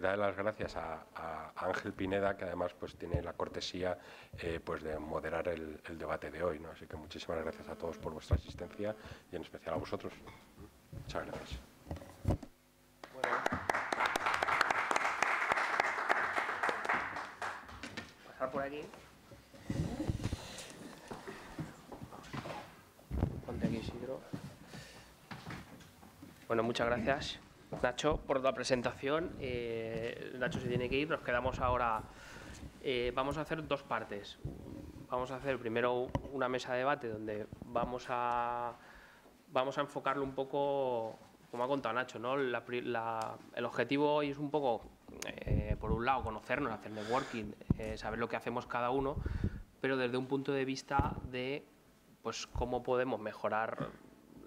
dar las gracias a Ángel Pineda, que además pues tiene la cortesía pues de moderar el debate de hoy, ¿no? Así que muchísimas gracias a todos por vuestra asistencia y en especial a vosotros. Muchas gracias. Bueno, pasar por aquí. Ponte aquí, Isidro. Bueno, muchas gracias, Nacho, por la presentación. Nacho se tiene que ir, nos quedamos ahora… vamos a hacer dos partes. Vamos a hacer primero una mesa de debate donde vamos a enfocarlo un poco, como ha contado Nacho, ¿no? El objetivo hoy es un poco, por un lado, conocernos, hacer networking, saber lo que hacemos cada uno, pero desde un punto de vista de pues, cómo podemos mejorar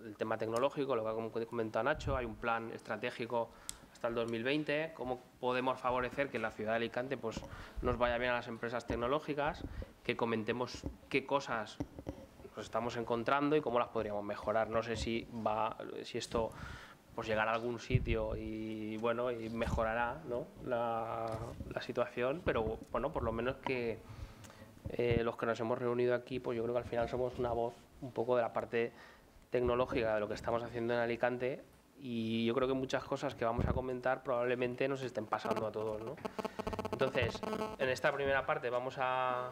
el tema tecnológico, lo que ha comentado Nacho. Hay un plan estratégico hasta el 2020, cómo podemos favorecer que en la ciudad de Alicante pues, nos vaya bien a las empresas tecnológicas, que comentemos qué cosas nos estamos encontrando y cómo las podríamos mejorar. No sé si esto pues, llegará a algún sitio y, bueno, y mejorará, ¿no? la situación, pero bueno, por lo menos que… los que nos hemos reunido aquí, pues yo creo que al final somos una voz un poco de la parte tecnológica de lo que estamos haciendo en Alicante, y yo creo que muchas cosas que vamos a comentar probablemente nos estén pasando a todos, ¿no? Entonces, en esta primera parte vamos a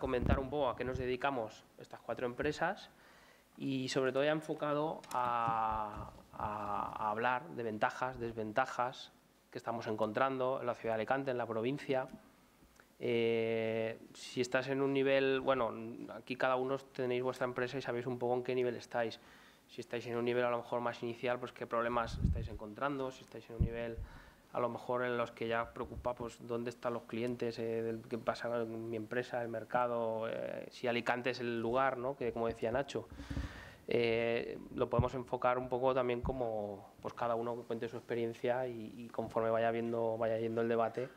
comentar un poco a qué nos dedicamos estas cuatro empresas y sobre todo ya enfocado a hablar de ventajas, desventajas que estamos encontrando en la ciudad de Alicante, en la provincia. Si estás en un nivel, bueno, aquí cada uno tenéis vuestra empresa y sabéis un poco en qué nivel estáis. Si estáis en un nivel a lo mejor más inicial, pues qué problemas estáis encontrando. Si estáis en un nivel a lo mejor en los que ya preocupa, pues dónde están los clientes, qué pasa en mi empresa, el mercado, si Alicante es el lugar, ¿no? Que como decía Nacho, lo podemos enfocar un poco también como pues cada uno cuente su experiencia y conforme vaya yendo el debate.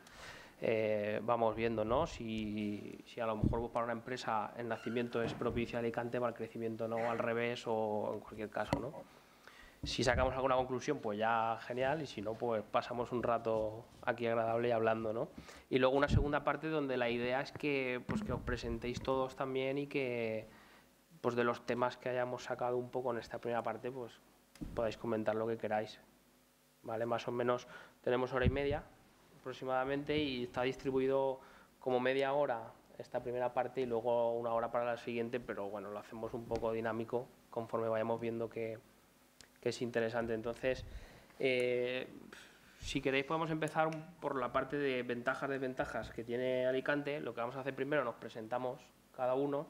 Vamos viendo, ¿no? Si a lo mejor para una empresa el nacimiento es propicio a Alicante, para el crecimiento no, al revés o en cualquier caso, ¿no? Si sacamos alguna conclusión, pues ya genial, y si no, pues pasamos un rato aquí agradable hablando, ¿no? Y luego una segunda parte donde la idea es que os presentéis todos también y que pues de los temas que hayamos sacado un poco en esta primera parte, pues podáis comentar lo que queráis, ¿vale? Más o menos tenemos hora y media aproximadamente y está distribuido como media hora esta primera parte y luego una hora para la siguiente, pero bueno, lo hacemos un poco dinámico conforme vayamos viendo que es interesante. Entonces, si queréis podemos empezar por la parte de ventajas, desventajas que tiene Alicante. Lo que vamos a hacer primero, nos presentamos cada uno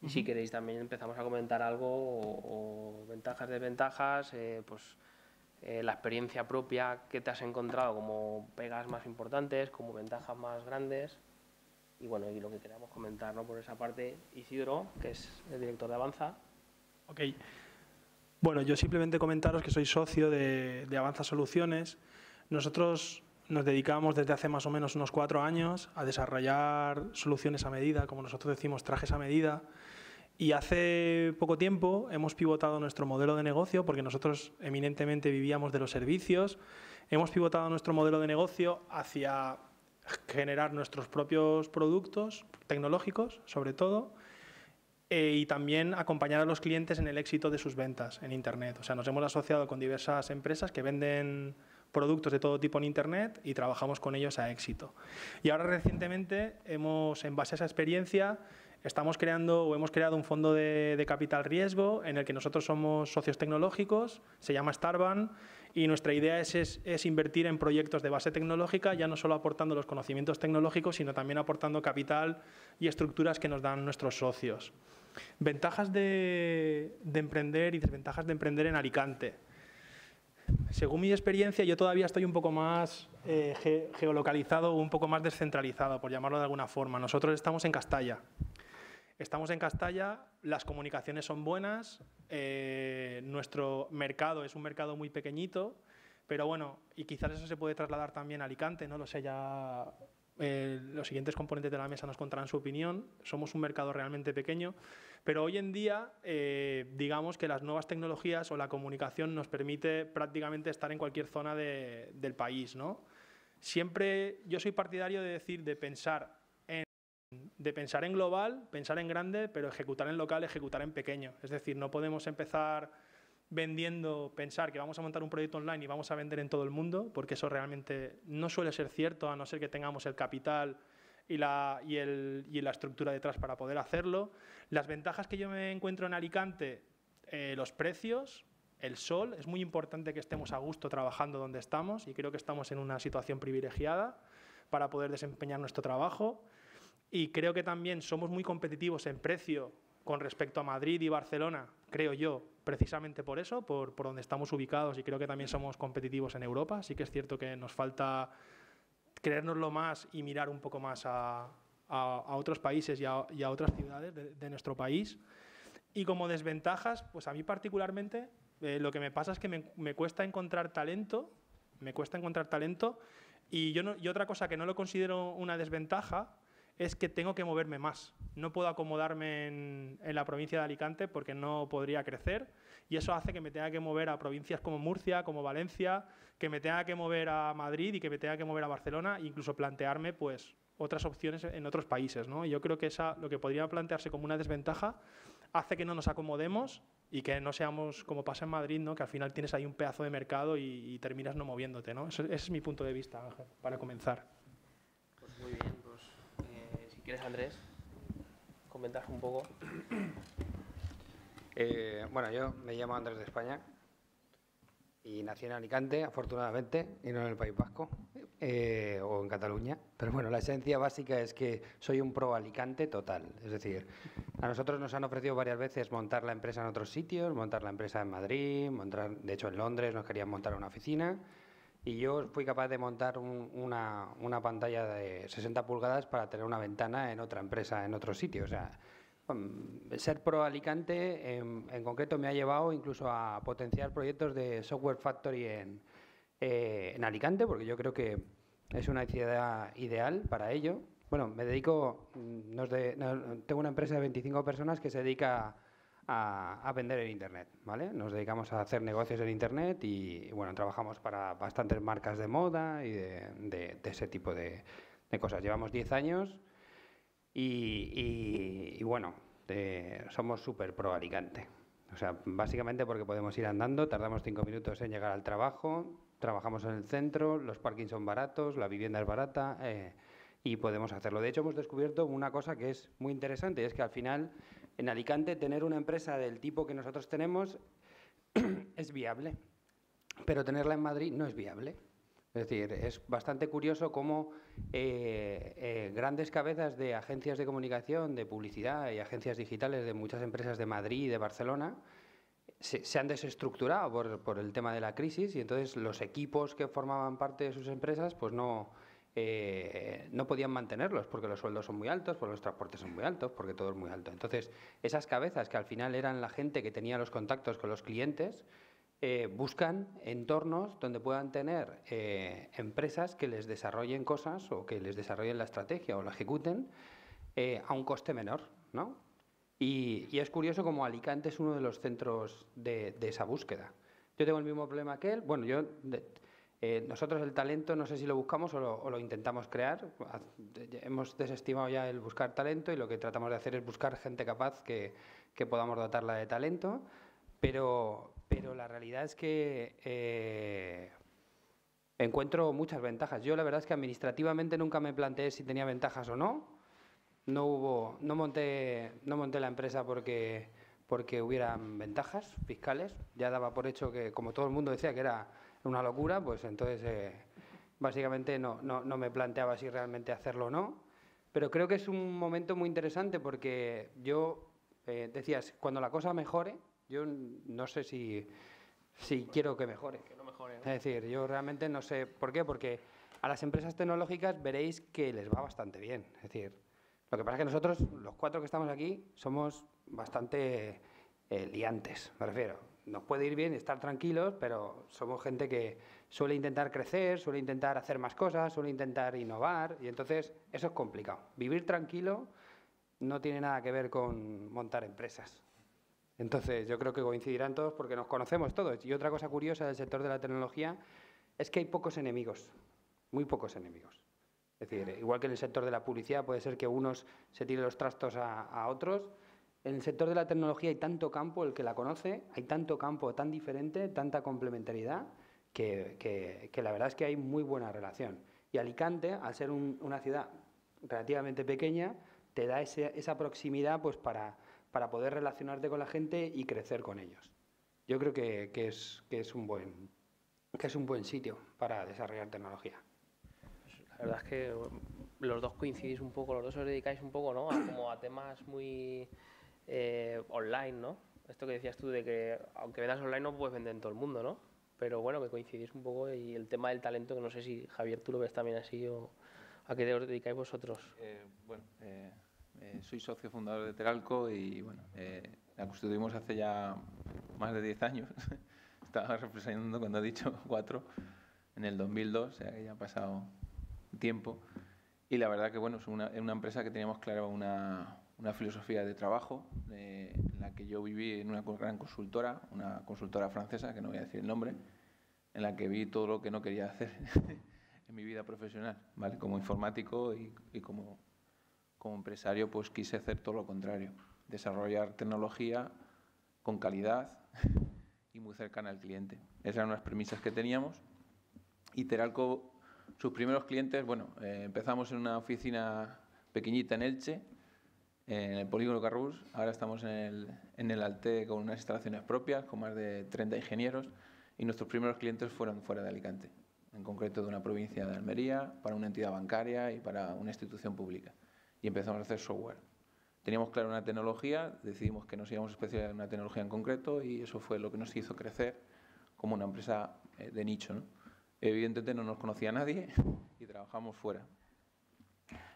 y si queréis también empezamos a comentar algo o ventajas, desventajas, pues… la experiencia propia que te has encontrado como pegas más importantes, como ventajas más grandes y bueno, y lo que queramos comentar, ¿no? Por esa parte, Isidro, que es el director de Avanza. Ok. Bueno, yo simplemente comentaros que soy socio de Avanza Soluciones. Nosotros nos dedicamos desde hace más o menos unos 4 años a desarrollar soluciones a medida, como nosotros decimos, trajes a medida. Y hace poco tiempo hemos pivotado nuestro modelo de negocio, porque nosotros eminentemente vivíamos de los servicios. Hemos pivotado nuestro modelo de negocio hacia generar nuestros propios productos tecnológicos, sobre todo, y también acompañar a los clientes en el éxito de sus ventas en Internet. O sea, nos hemos asociado con diversas empresas que venden productos de todo tipo en Internet y trabajamos con ellos a éxito. Y ahora recientemente hemos, en base a esa experiencia, estamos creando o hemos creado un fondo de capital riesgo en el que nosotros somos socios tecnológicos, se llama Starban, y nuestra idea es invertir en proyectos de base tecnológica, ya no solo aportando los conocimientos tecnológicos, sino también aportando capital y estructuras que nos dan nuestros socios. Ventajas de emprender y desventajas de emprender en Alicante. Según mi experiencia, yo todavía estoy un poco más geolocalizado o un poco más descentralizado, por llamarlo de alguna forma. Nosotros estamos en Castalla. Estamos en Castalla, las comunicaciones son buenas, nuestro mercado es un mercado muy pequeñito, pero bueno, y quizás eso se puede trasladar también a Alicante, no lo sé, ya los siguientes componentes de la mesa nos contarán su opinión. Somos un mercado realmente pequeño, Pero hoy en día, digamos que las nuevas tecnologías o la comunicación nos permite prácticamente estar en cualquier zona del país, ¿no? Siempre yo soy partidario de decir, de pensar en global, pensar en grande, pero ejecutar en local, ejecutar en pequeño. Es decir, no podemos empezar vendiendo, pensar que vamos a montar un proyecto online y vamos a vender en todo el mundo, porque eso realmente no suele ser cierto, a no ser que tengamos el capital y la estructura detrás para poder hacerlo. Las ventajas que yo me encuentro en Alicante, los precios, el sol, es muy importante que estemos a gusto trabajando donde estamos, y creo que estamos en una situación privilegiada para poder desempeñar nuestro trabajo. Y creo que también somos muy competitivos en precio con respecto a Madrid y Barcelona, creo yo, precisamente por eso, por donde estamos ubicados, y creo que también somos competitivos en Europa. Sí que es cierto que nos falta creérnoslo más y mirar un poco más a otros países y a otras ciudades de nuestro país. Y como desventajas, pues a mí particularmente lo que me pasa es que me cuesta encontrar talento, y otra cosa que no lo considero una desventaja es que tengo que moverme más. No puedo acomodarme en la provincia de Alicante porque no podría crecer, y eso hace que me tenga que mover a provincias como Murcia, como Valencia, que me tenga que mover a Madrid y que me tenga que mover a Barcelona, e incluso plantearme pues otras opciones en otros países, ¿no? Y yo creo que lo que podría plantearse como una desventaja hace que no nos acomodemos y que no seamos como pasa en Madrid, ¿no? Que al final tienes ahí un pedazo de mercado y terminas no moviéndote, ¿no? Ese es mi punto de vista, Ángel, para comenzar. Pues muy bien, pues ¿quieres, Andrés, comentar un poco? Bueno, yo me llamo Andrés de España y nací en Alicante, afortunadamente, y no en el País Vasco o en Cataluña. Pero bueno, la esencia básica es que soy un pro Alicante total. Es decir, a nosotros nos han ofrecido varias veces montar la empresa en otros sitios, montar la empresa en Madrid, de hecho en Londres nos querían montar una oficina. Y yo fui capaz de montar una pantalla de 60 pulgadas para tener una ventana en otra empresa, en otro sitio. O sea, ser pro Alicante en concreto me ha llevado incluso a potenciar proyectos de Software Factory en Alicante, porque yo creo que es una ciudad ideal para ello. Bueno, me dedico… tengo una empresa de 25 personas que se dedica a vender en Internet, ¿vale? Nos dedicamos a hacer negocios en Internet y, bueno, trabajamos para bastantes marcas de moda y de ese tipo de cosas. Llevamos 10 años y bueno, somos súper pro Alicante. O sea, básicamente porque podemos ir andando, tardamos 5 minutos en llegar al trabajo, trabajamos en el centro, los parkings son baratos, la vivienda es barata… y podemos hacerlo. De hecho, hemos descubierto una cosa que es muy interesante, y es que al final, en Alicante, tener una empresa del tipo que nosotros tenemos es viable, pero tenerla en Madrid no es viable. Es decir, es bastante curioso cómo grandes cabezas de agencias de comunicación, de publicidad y agencias digitales de muchas empresas de Madrid y de Barcelona se han desestructurado por el tema de la crisis, y entonces los equipos que formaban parte de sus empresas pues no podían mantenerlos porque los sueldos son muy altos, porque los transportes son muy altos, porque todo es muy alto. Entonces, esas cabezas que al final eran la gente que tenía los contactos con los clientes, buscan entornos donde puedan tener empresas que les desarrollen cosas o que les desarrollen la estrategia o la ejecuten a un coste menor, ¿no? Y es curioso como Alicante es uno de los centros de esa búsqueda. Yo tengo el mismo problema que él. Bueno, nosotros el talento no sé si lo buscamos o lo intentamos crear. Hemos desestimado ya el buscar talento y lo que tratamos de hacer es buscar gente capaz que podamos dotarla de talento. Pero la realidad es que encuentro muchas ventajas. Yo la verdad es que administrativamente nunca me planteé si tenía ventajas o no. No monté la empresa porque hubieran ventajas fiscales. Ya daba por hecho que, como todo el mundo decía, que era una locura, pues entonces básicamente no me planteaba si realmente hacerlo o no. Pero creo que es un momento muy interesante porque yo, decías, cuando la cosa mejore, yo no sé si quiero que mejore. Que no mejore, ¿no? Es decir, yo realmente no sé por qué, porque a las empresas tecnológicas veréis que les va bastante bien. Es decir, lo que pasa es que nosotros, los cuatro que estamos aquí, somos bastante liantes, me refiero. Nos puede ir bien estar tranquilos, pero somos gente que suele intentar crecer, suele intentar hacer más cosas, suele intentar innovar, y entonces eso es complicado. Vivir tranquilo no tiene nada que ver con montar empresas. Entonces, yo creo que coincidirán todos porque nos conocemos todos. Y otra cosa curiosa del sector de la tecnología es que hay pocos enemigos, muy pocos enemigos. Es decir, igual que en el sector de la publicidad puede ser que unos se tiren los trastos a otros, en el sector de la tecnología hay tanto campo, el que la conoce, hay tanto campo tan diferente, tanta complementariedad, que la verdad es que hay muy buena relación. Y Alicante, al ser una ciudad relativamente pequeña, te da esa proximidad pues para poder relacionarte con la gente y crecer con ellos. Yo creo que es un buen sitio para desarrollar tecnología. La verdad es que los dos coincidís un poco, los dos os dedicáis un poco, ¿no? Como a temas muy online, ¿no? Esto que decías tú de que aunque vendas online no puedes vender en todo el mundo, ¿no? Pero bueno, que coincidís un poco y el tema del talento, que no sé si, Javier, tú lo ves también así o a qué os dedicáis vosotros. Soy socio fundador de Teralco y, bueno, la constituimos hace ya más de 10 años. Estaba reflexionando cuando he dicho 4, en el 2002, o sea que ya ha pasado tiempo. Y la verdad que, bueno, es una empresa que teníamos clara una filosofía de trabajo, en la que yo viví en una gran consultora, una consultora francesa, que no voy a decir el nombre, en la que vi todo lo que no quería hacer en mi vida profesional, ¿vale? Como informático y como empresario, pues quise hacer todo lo contrario, desarrollar tecnología con calidad y muy cercana al cliente. Esas eran las premisas que teníamos. Y Teralco, sus primeros clientes, bueno, empezamos en una oficina pequeñita en Elche, en el polígono Carrus. Ahora estamos en el Alte con unas instalaciones propias, con más de 30 ingenieros, y nuestros primeros clientes fueron fuera de Alicante, en concreto de una provincia de Almería, para una entidad bancaria y para una institución pública. Y empezamos a hacer software. Teníamos claro una tecnología, decidimos que nos íbamos a especializar en una tecnología en concreto y eso fue lo que nos hizo crecer como una empresa de nicho, ¿no? Evidentemente no nos conocía nadie y trabajamos fuera.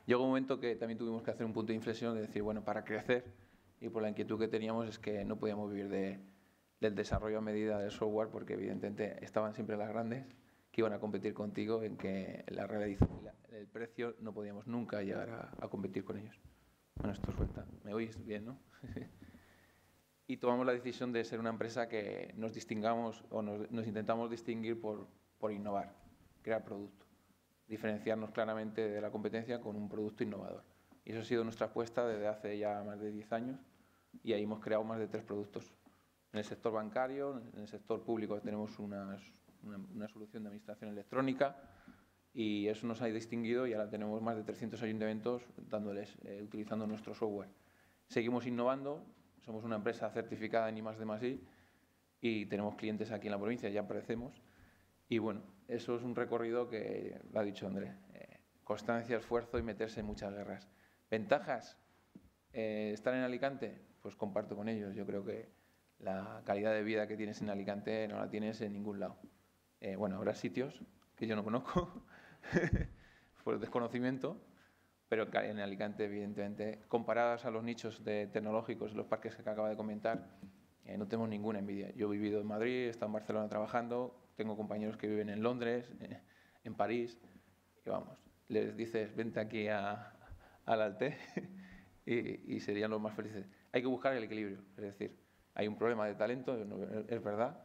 Llegó un momento que también tuvimos que hacer un punto de inflexión de decir, bueno, para crecer, y por la inquietud que teníamos es que no podíamos vivir del desarrollo a medida del software, porque evidentemente estaban siempre las grandes que iban a competir contigo, en que la realidad, el precio, no podíamos nunca llegar a competir con ellos. Bueno, esto suelta. ¿Me oís bien, no? Y tomamos la decisión de ser una empresa que nos distingamos o nos intentamos distinguir por innovar, crear producto, diferenciarnos claramente de la competencia con un producto innovador. Y eso ha sido nuestra apuesta desde hace ya más de 10 años y ahí hemos creado más de 3 productos. En el sector bancario, en el sector público tenemos una solución de administración electrónica y eso nos ha distinguido y ahora tenemos más de 300 ayuntamientos dándoles, utilizando nuestro software. Seguimos innovando, somos una empresa certificada en I+D+I y tenemos clientes aquí en la provincia, ya aparecemos. Y bueno, eso es un recorrido que lo ha dicho Andrés, constancia, esfuerzo y meterse en muchas guerras. ¿Ventajas? ¿Estar en Alicante? Pues comparto con ellos, yo creo que la calidad de vida que tienes en Alicante no la tienes en ningún lado. Bueno, habrá sitios que yo no conozco por desconocimiento, pero en Alicante, evidentemente, comparadas a los nichos tecnológicos, los parques que acaba de comentar, no tenemos ninguna envidia. Yo he vivido en Madrid, he estado en Barcelona trabajando, tengo compañeros que viven en Londres, en París, y vamos, les dices, vente aquí al Alte y serían los más felices. Hay que buscar el equilibrio, es decir, hay un problema de talento, es verdad,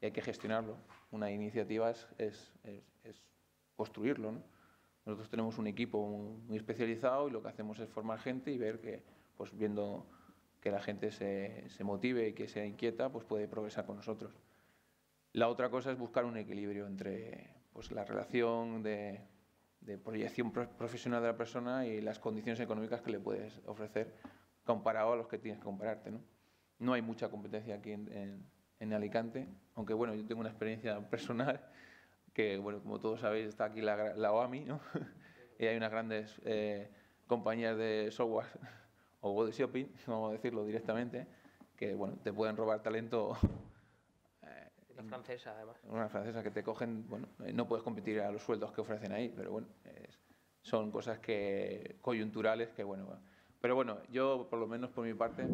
y hay que gestionarlo. Una iniciativa es construirlo, ¿no? Nosotros tenemos un equipo muy especializado y lo que hacemos es formar gente y ver que, pues viendo que la gente se motive y que sea inquieta, pues puede progresar con nosotros. La otra cosa es buscar un equilibrio entre, pues, la relación de proyección profesional de la persona y las condiciones económicas que le puedes ofrecer comparado a los que tienes que compararte, ¿no? No hay mucha competencia aquí en Alicante, aunque bueno, yo tengo una experiencia personal que, bueno, como todos sabéis, está aquí la OAMI, ¿no? Y hay unas grandes compañías de software o World Shopping, vamos a decirlo directamente, que bueno, te pueden robar talento. Una francesa, además. Una francesa que te cogen, bueno, no puedes competir a los sueldos que ofrecen ahí, pero bueno, son cosas coyunturales que, bueno. Pero bueno, yo, por lo menos por mi parte,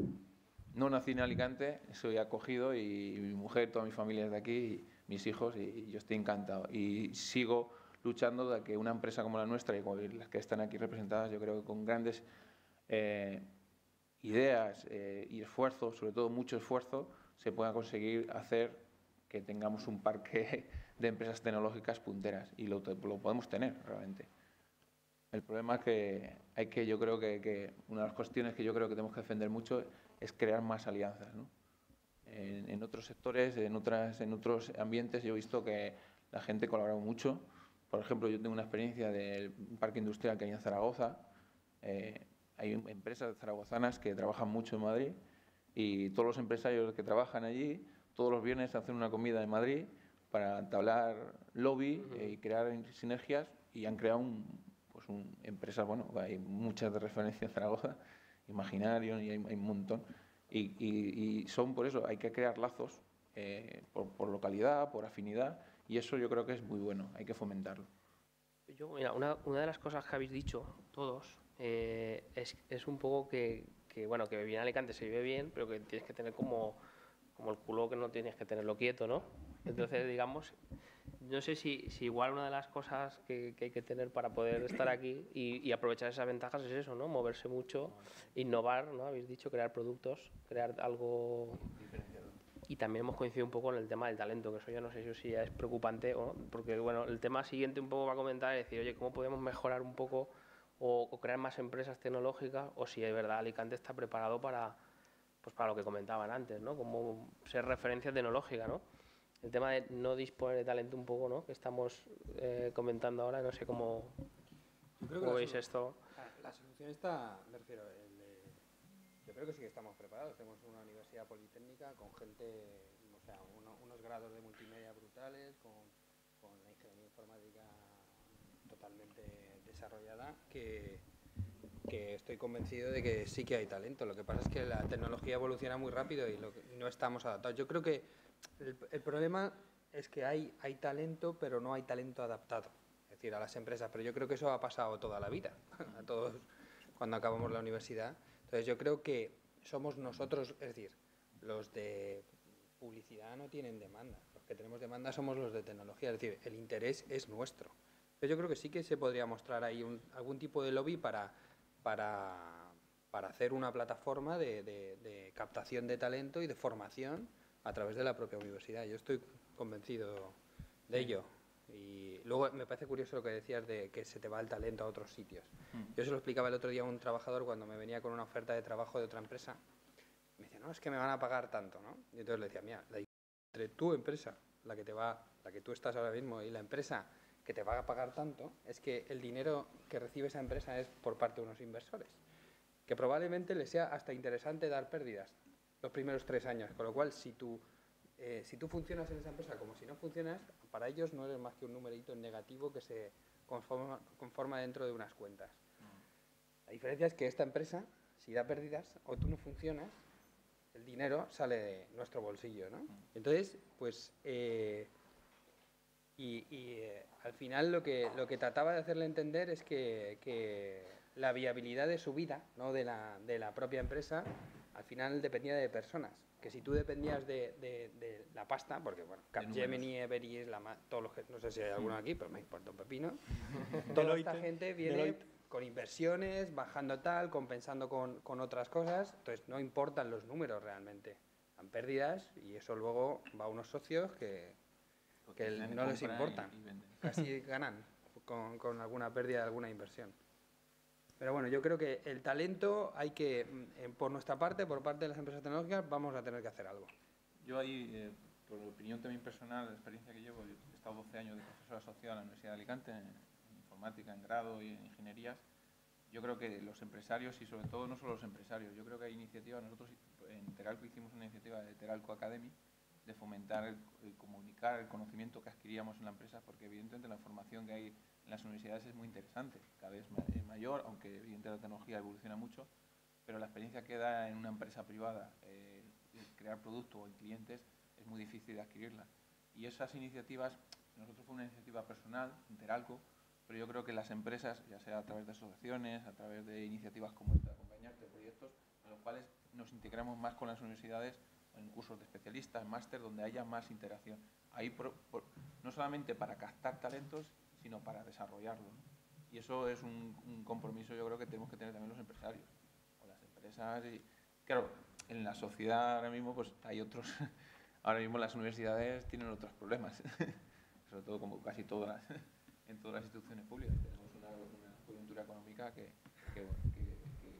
no nací en Alicante, soy acogido y mi mujer, toda mi familia es de aquí, y mis hijos, y yo estoy encantado. Y sigo luchando de que una empresa como la nuestra y como las que están aquí representadas, yo creo que con grandes ideas y esfuerzo, sobre todo mucho esfuerzo, se pueda conseguir hacer que tengamos un parque de empresas tecnológicas punteras, y lo podemos tener realmente. El problema es que hay que, yo creo que una de las cuestiones que yo creo que tenemos que defender mucho es crear más alianzas, ¿no? En otros sectores, en otros ambientes, yo he visto que la gente colabora mucho. Por ejemplo, yo tengo una experiencia del parque industrial que hay en Zaragoza. Hay empresas zaragozanas que trabajan mucho en Madrid, y todos los empresarios que trabajan allí, todos los viernes hacen una comida en Madrid para entablar lobby y crear sinergias, y han creado empresas, bueno, hay muchas de referencia en Zaragoza, Imaginarium, y hay un montón. Y son por eso, hay que crear lazos por localidad, por afinidad, y eso yo creo que es muy bueno, hay que fomentarlo. Yo, mira, una de las cosas que habéis dicho todos es un poco que bueno, que vivir en Alicante se vive bien, pero que tienes que tener como el culo, que no tienes que tenerlo quieto, ¿no? Entonces, digamos, no sé si igual una de las cosas que hay que tener para poder estar aquí y aprovechar esas ventajas es eso, ¿no? Moverse mucho, innovar, ¿no? Habéis dicho, crear productos, crear algo diferenciado. Y también hemos coincidido un poco en el tema del talento, que eso yo no sé si ya es preocupante o no, porque, bueno, el tema siguiente un poco va a comentar, es decir, oye, ¿cómo podemos mejorar un poco o crear más empresas tecnológicas, o si de verdad Alicante está preparado para lo que comentaban antes, ¿no? Como ser referencia tecnológica, ¿no? El tema de no disponer de talento un poco, ¿no? Que estamos comentando ahora, no sé cómo, veis esto. La solución está, me refiero, yo creo que sí que estamos preparados. Tenemos una universidad politécnica con gente, o sea, unos grados de multimedia brutales, con la ingeniería informática totalmente desarrollada, que estoy convencido de que sí que hay talento. Lo que pasa es que la tecnología evoluciona muy rápido y no estamos adaptados. Yo creo que el problema es que hay talento, pero no hay talento adaptado, es decir, a las empresas. Pero yo creo que eso ha pasado toda la vida, a todos cuando acabamos la universidad. Entonces yo creo que somos nosotros, es decir, los de publicidad no tienen demanda, los que tenemos demanda somos los de tecnología, es decir, el interés es nuestro. Pero yo creo que sí que se podría mostrar ahí algún tipo de lobby para hacer una plataforma de captación de talento y de formación a través de la propia universidad. Yo estoy convencido de ello. Y luego me parece curioso lo que decías de que se te va el talento a otros sitios. Yo se lo explicaba el otro día a un trabajador cuando me venía con una oferta de trabajo de otra empresa. Me decía, no, es que me van a pagar tanto, ¿no? Y entonces le decía, mira, entre tu empresa, la que tú estás ahora mismo, y la empresa que te va a pagar tanto, es que el dinero que recibe esa empresa es por parte de unos inversores, que probablemente les sea hasta interesante dar pérdidas los primeros 3 años, con lo cual si tú funcionas en esa empresa como si no funcionas, para ellos no eres más que un numerito negativo que se conforma dentro de unas cuentas. La diferencia es que esta empresa, si da pérdidas o tú no funcionas, el dinero sale de nuestro bolsillo, ¿no? Entonces, pues... al final lo que trataba de hacerle entender es que la viabilidad de su vida, ¿no? de la propia empresa, al final dependía de personas. Que si tú dependías de la pasta, porque bueno, Capgemini, Everis, todos los que, no sé si hay alguno aquí, pero me importa un pepino, toda esta gente viene con inversiones, bajando tal, compensando con otras cosas, entonces no importan los números realmente. Dan pérdidas y eso luego va a unos socios que no les importa, casi ganan con alguna pérdida de alguna inversión. Pero bueno, yo creo que el talento hay que, por nuestra parte, por parte de las empresas tecnológicas, vamos a tener que hacer algo. Yo ahí, por opinión también personal, la experiencia que llevo, yo he estado 12 años de profesor asociado a la Universidad de Alicante, en informática, en grado y en ingenierías. Yo creo que los empresarios, y sobre todo no solo los empresarios, yo creo que hay iniciativas, nosotros en Teralco hicimos una iniciativa de Teralco Academy, de fomentar el comunicar el conocimiento que adquiríamos en la empresa, porque evidentemente la formación que hay en las universidades es muy interesante, cada vez es mayor, aunque evidentemente la tecnología evoluciona mucho, pero la experiencia que da en una empresa privada crear producto o en clientes es muy difícil de adquirirla. Y esas iniciativas, nosotros fue una iniciativa personal, Interalco, pero yo creo que las empresas, ya sea a través de asociaciones, a través de iniciativas como esta, acompañarte, proyectos en los cuales nos integramos más con las universidades, en cursos de especialistas, en máster, donde haya más interacción. Ahí no solamente para captar talentos, sino para desarrollarlos, ¿no? Y eso es un compromiso, yo creo, que tenemos que tener también los empresarios, o las empresas, Claro, en la sociedad ahora mismo pues hay otros. Ahora mismo las universidades tienen otros problemas, sobre todo como casi todas en todas las instituciones públicas. Tenemos una coyuntura económica que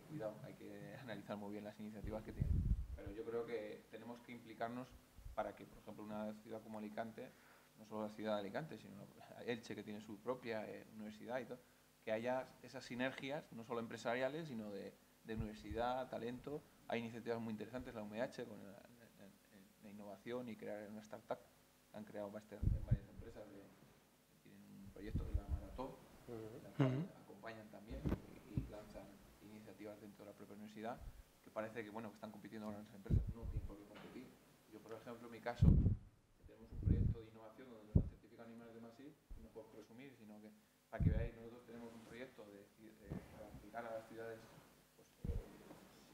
cuidado, hay que analizar muy bien las iniciativas que tienen. Pero yo creo que tenemos que implicarnos para que, por ejemplo, una ciudad como Alicante, no solo la ciudad de Alicante, sino Elche, que tiene su propia universidad y todo, que haya esas sinergias, no solo empresariales, sino de universidad, talento. Hay iniciativas muy interesantes, la UMH, con la innovación y crear una startup. Han creado varias empresas, tienen un proyecto que se llama Nacho, acompañan también y lanzan iniciativas dentro de la propia universidad, que parece que, bueno, que están compitiendo con las empresas. No tienen por qué competir. Yo, por ejemplo, en mi caso, tenemos un proyecto de innovación donde nos certifican animales de Masí, y no puedo presumir, sino que, para que veáis, nosotros tenemos un proyecto para aplicar a las ciudades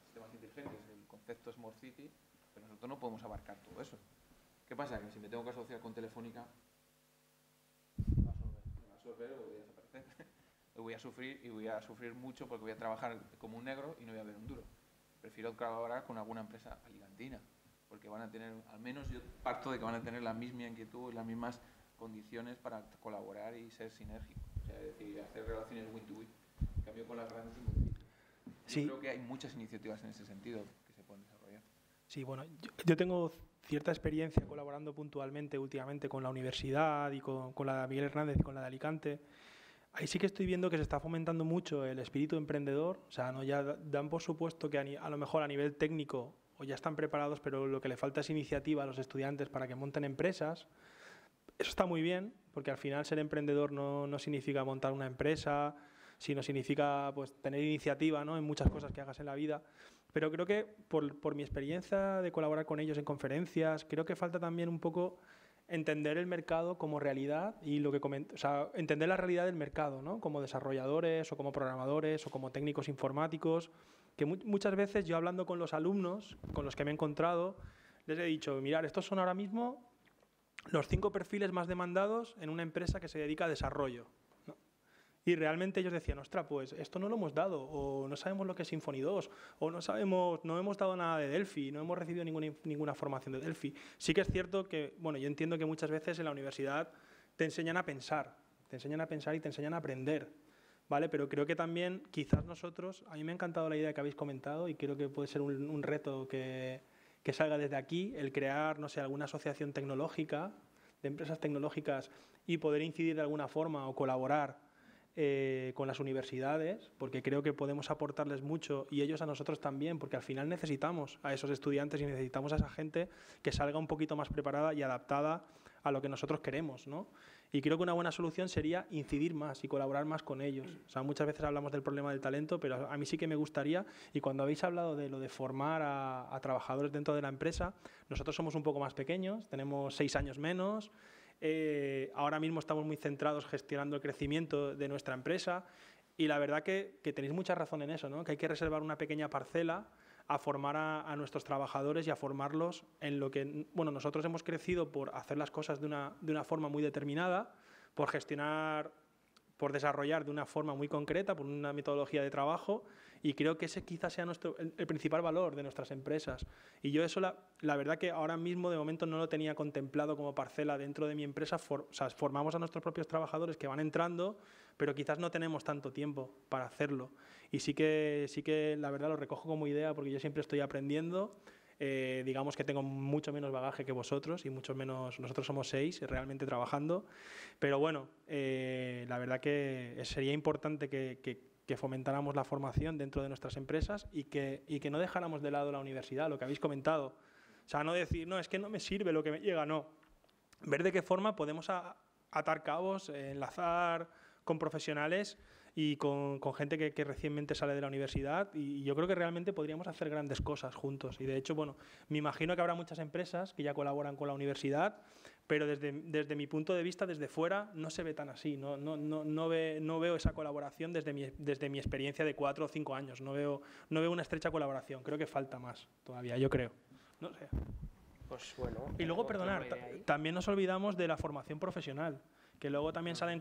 sistemas inteligentes, el concepto Smart City, pero nosotros no podemos abarcar todo eso. ¿Qué pasa? Que si me tengo que asociar con Telefónica, me va a absorber o voy a desaparecer. Voy a sufrir y voy a sufrir mucho porque voy a trabajar como un negro y no voy a ver un duro. Prefiero colaborar con alguna empresa alicantina, porque van a tener, al menos yo parto de que van a tener la misma inquietud y las mismas condiciones para colaborar y ser sinérgicos. O sea, es decir, hacer relaciones win-to-win. En cambio, con las grandes, sí. Yo creo que hay muchas iniciativas en ese sentido que se pueden desarrollar. Sí, bueno, yo tengo cierta experiencia colaborando puntualmente últimamente con la universidad y con la de Miguel Hernández y con la de Alicante. Ahí sí que estoy viendo que se está fomentando mucho el espíritu emprendedor. O sea, no ya dan por supuesto que a lo mejor a nivel técnico o ya están preparados, pero lo que le falta es iniciativa a los estudiantes para que monten empresas. Eso está muy bien, porque al final ser emprendedor no significa montar una empresa, sino significa pues tener iniciativa, ¿no?, en muchas cosas que hagas en la vida. Pero creo que por mi experiencia de colaborar con ellos en conferencias, creo que falta también un poco entender el mercado como realidad y lo que o sea, entender la realidad del mercado, ¿no?, como desarrolladores o como programadores o como técnicos informáticos, que muchas veces yo hablando con los alumnos, con los que me he encontrado, les he dicho, mirad, estos son ahora mismo los 5 perfiles más demandados en una empresa que se dedica a desarrollo, ¿no? Y realmente ellos decían, ostras, pues esto no lo hemos dado, o no sabemos lo que es Symfony 2, o no hemos dado nada de Delphi, no hemos recibido ninguna formación de Delphi. Sí que es cierto que, bueno, yo entiendo que muchas veces en la universidad te enseñan a pensar, y te enseñan a aprender, ¿vale? Pero creo que también quizás nosotros, a mí me ha encantado la idea que habéis comentado y creo que puede ser un reto que salga desde aquí, el crear, no sé, alguna asociación tecnológica, de empresas tecnológicas y poder incidir de alguna forma o colaborar con las universidades, porque creo que podemos aportarles mucho y ellos a nosotros también, porque al final necesitamos a esos estudiantes y necesitamos a esa gente que salga un poquito más preparada y adaptada a lo que nosotros queremos, ¿no? Y creo que una buena solución sería incidir más y colaborar más con ellos. O sea, muchas veces hablamos del problema del talento, pero a mí sí que me gustaría, y cuando habéis hablado de lo de formar a trabajadores dentro de la empresa, nosotros somos un poco más pequeños, tenemos 6 años menos. Ahora mismo estamos muy centrados gestionando el crecimiento de nuestra empresa y la verdad que tenéis mucha razón en eso, ¿no?, que hay que reservar una pequeña parcela a formar a nuestros trabajadores y a formarlos en lo que, bueno, nosotros hemos crecido por hacer las cosas de una forma muy determinada, por gestionar, por desarrollar de una forma muy concreta, por una metodología de trabajo, y creo que ese quizás sea el principal valor de nuestras empresas. Y yo eso, la verdad que ahora mismo, de momento, no lo tenía contemplado como parcela dentro de mi empresa. O sea, formamos a nuestros propios trabajadores que van entrando, pero quizás no tenemos tanto tiempo para hacerlo. Y sí que la verdad, lo recojo como idea porque yo siempre estoy aprendiendo. Digamos que tengo mucho menos bagaje que vosotros y mucho menos, nosotros somos 6 realmente trabajando, pero bueno, la verdad que sería importante que fomentáramos la formación dentro de nuestras empresas y que no dejáramos de lado la universidad, lo que habéis comentado. O sea, no decir, no, es que no me sirve lo que me llega, no. Ver de qué forma podemos atar cabos, enlazar con profesionales y con gente que recientemente sale de la universidad, y yo creo que realmente podríamos hacer grandes cosas juntos. Y de hecho, bueno, me imagino que habrá muchas empresas que ya colaboran con la universidad, pero desde mi punto de vista, desde fuera, no se ve tan así. No veo esa colaboración desde mi experiencia de 4 o 5 años. No veo una estrecha colaboración. Creo que falta más todavía, yo creo. No sé. Pues bueno, y luego, perdonad, también nos olvidamos de la formación profesional, que luego también salen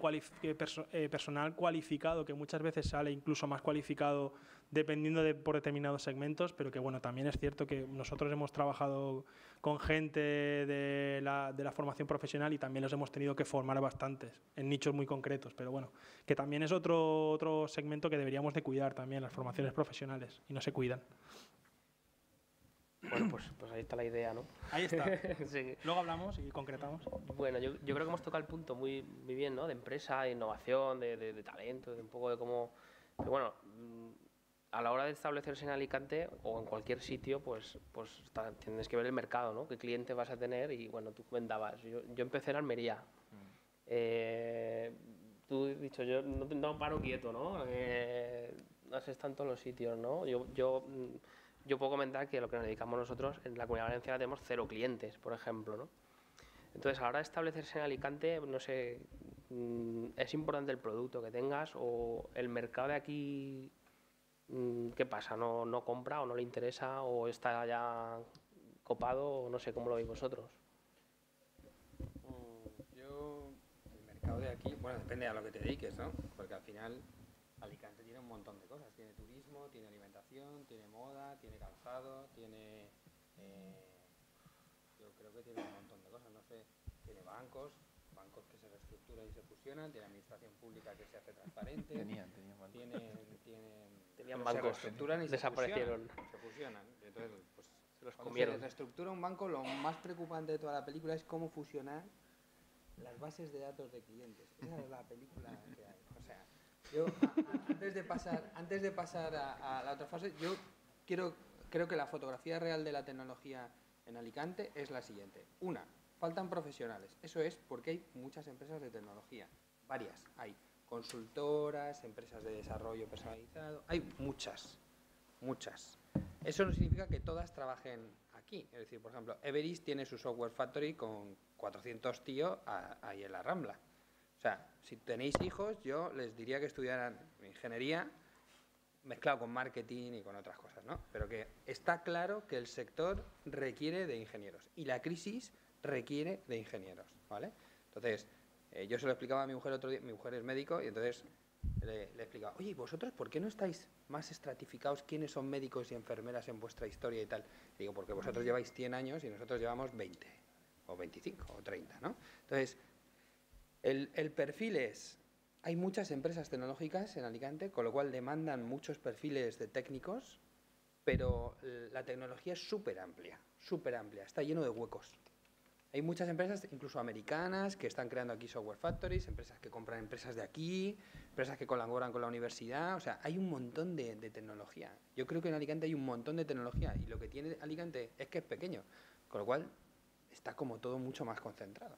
personal cualificado, que muchas veces sale incluso más cualificado dependiendo de por determinados segmentos, pero que bueno, también es cierto que nosotros hemos trabajado con gente de la formación profesional y también los hemos tenido que formar bastantes en nichos muy concretos, pero bueno, que también es otro segmento que deberíamos de cuidar también, las formaciones profesionales, y no se cuidan. Bueno, pues ahí está la idea, ¿no? Ahí está. Sí. Luego hablamos y concretamos. Bueno, yo creo que hemos tocado el punto muy bien, ¿no? De empresa, de innovación, de talento, de un poco de cómo... Pero bueno, a la hora de establecerse en Alicante o en cualquier sitio, pues tienes que ver el mercado, ¿no? Qué cliente vas a tener y, bueno, tú comentabas. Yo empecé en Almería. Tú has dicho, yo no paro quieto, ¿no? Haces tanto los sitios, ¿no? Yo puedo comentar que lo que nos dedicamos nosotros, en la Comunidad Valenciana tenemos 0 clientes, por ejemplo, ¿no? Entonces, a la hora de establecerse en Alicante, no sé, es importante el producto que tengas o el mercado de aquí, ¿qué pasa? ¿No compra o no le interesa o está ya copado o no sé cómo lo veis vosotros? Yo, el mercado de aquí, bueno, depende a lo que te dediques, ¿no? Porque al final... Alicante tiene un montón de cosas, tiene turismo, tiene alimentación, tiene moda, tiene calzado, tiene, yo creo que tiene un montón de cosas, no sé, tiene bancos que se reestructuran y se fusionan, tiene administración pública que se hace transparente, tenían bancos, se reestructuran y desaparecieron, se fusionan, entonces pues se los comieron. Se reestructura un banco, lo más preocupante de toda la película es cómo fusionar las bases de datos de clientes, esa es la película que hay, o sea. Yo, antes de pasar a la otra fase, yo creo que la fotografía real de la tecnología en Alicante es la siguiente. Una, faltan profesionales. Eso es porque hay muchas empresas de tecnología, varias. Hay consultoras, empresas de desarrollo personalizado, hay muchas. Eso no significa que todas trabajen aquí. Es decir, por ejemplo, Everis tiene su software factory con 400 tíos ahí en la Rambla. O sea, si tenéis hijos, yo les diría que estudiaran ingeniería mezclado con marketing y con otras cosas, ¿no? Pero que está claro que el sector requiere de ingenieros y la crisis requiere de ingenieros, ¿vale? Entonces, yo se lo explicaba a mi mujer otro día, mi mujer es médico, y entonces le explicaba, oye, ¿vosotros por qué no estáis más estratificados quiénes son médicos y enfermeras en vuestra historia y tal? Y digo, porque vosotros lleváis 100 años y nosotros llevamos 20, o 25, o 30, ¿no? Entonces... El perfil es, hay muchas empresas tecnológicas en Alicante, con lo cual demandan muchos perfiles de técnicos, pero la tecnología es súper amplia, está lleno de huecos. Hay muchas empresas, incluso americanas, que están creando aquí software factories, empresas que compran empresas de aquí, empresas que colaboran con la universidad, o sea, hay un montón de tecnología. Yo creo que en Alicante hay un montón de tecnología y lo que tiene Alicante es que es pequeño, con lo cual está como todo mucho más concentrado.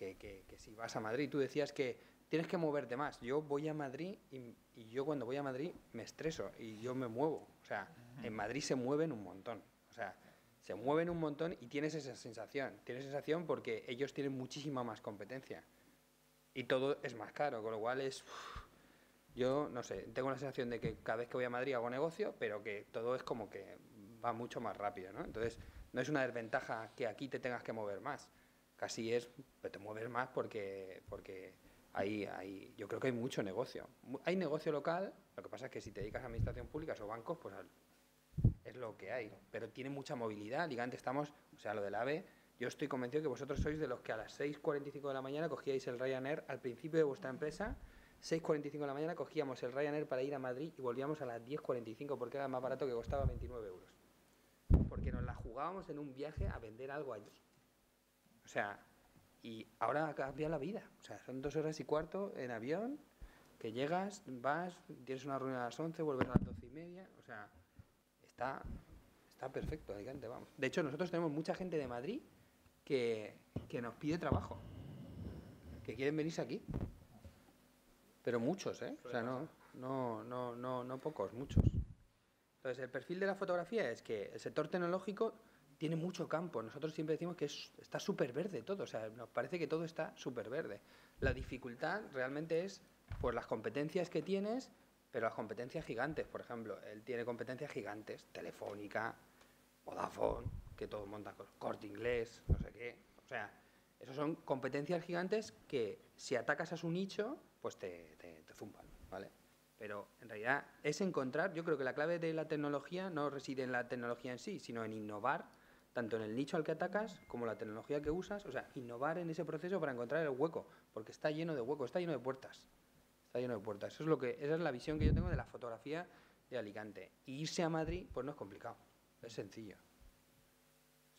Que si vas a Madrid, tú decías que tienes que moverte más. Yo voy a Madrid y yo cuando voy a Madrid me estreso y yo me muevo. O sea, en Madrid se mueven un montón. O sea, se mueven un montón y tienes esa sensación. Tienes sensación porque ellos tienen muchísima más competencia y todo es más caro, con lo cual es... yo no sé, tengo la sensación de que cada vez que voy a Madrid hago negocio, pero que todo es como que va mucho más rápido, ¿no? Entonces, no es una desventaja que aquí te tengas que mover más. Casi es, te mueves más porque yo creo que hay mucho negocio. Hay negocio local, lo que pasa es que si te dedicas a administración pública o bancos, pues es lo que hay. Pero tiene mucha movilidad. Alicante estamos, o sea, lo del AVE, yo estoy convencido que vosotros sois de los que a las 6:45 de la mañana cogíais el Ryanair al principio de vuestra empresa. 6:45 de la mañana cogíamos el Ryanair para ir a Madrid y volvíamos a las 10:45 porque era más barato, que costaba 29 euros. Porque nos la jugábamos en un viaje a vender algo allí. O sea, y ahora ha cambiado la vida. O sea, son 2 horas y cuarto en avión, que llegas, vas, tienes una reunión a las 11, vuelves a las 12:30. O sea, está perfecto, Alicante, vamos. De hecho, nosotros tenemos mucha gente de Madrid que nos pide trabajo, que quieren venirse aquí. Pero muchos, ¿eh? O sea, no pocos, muchos. Entonces, el perfil de la fotografía es que el sector tecnológico... tiene mucho campo. Nosotros siempre decimos que está súper verde todo. O sea, nos parece que todo está súper verde. La dificultad realmente es pues las competencias que tienes, pero las competencias gigantes. Por ejemplo, él tiene competencias gigantes. Telefónica, Vodafone, que todo monta, Corte Inglés, no sé qué. O sea, Esas son competencias gigantes que, si atacas a su nicho, pues te zumban, ¿vale? Pero, en realidad, es encontrar… Yo creo que la clave de la tecnología no reside en la tecnología en sí, sino en innovar, tanto en el nicho al que atacas como la tecnología que usas. O sea, innovar en ese proceso para encontrar el hueco, porque está lleno de huecos, está lleno de puertas. Está lleno de puertas. Eso es lo que, esa es la visión que yo tengo de la fotografía de Alicante. Y irse a Madrid, pues no es complicado, es sencillo.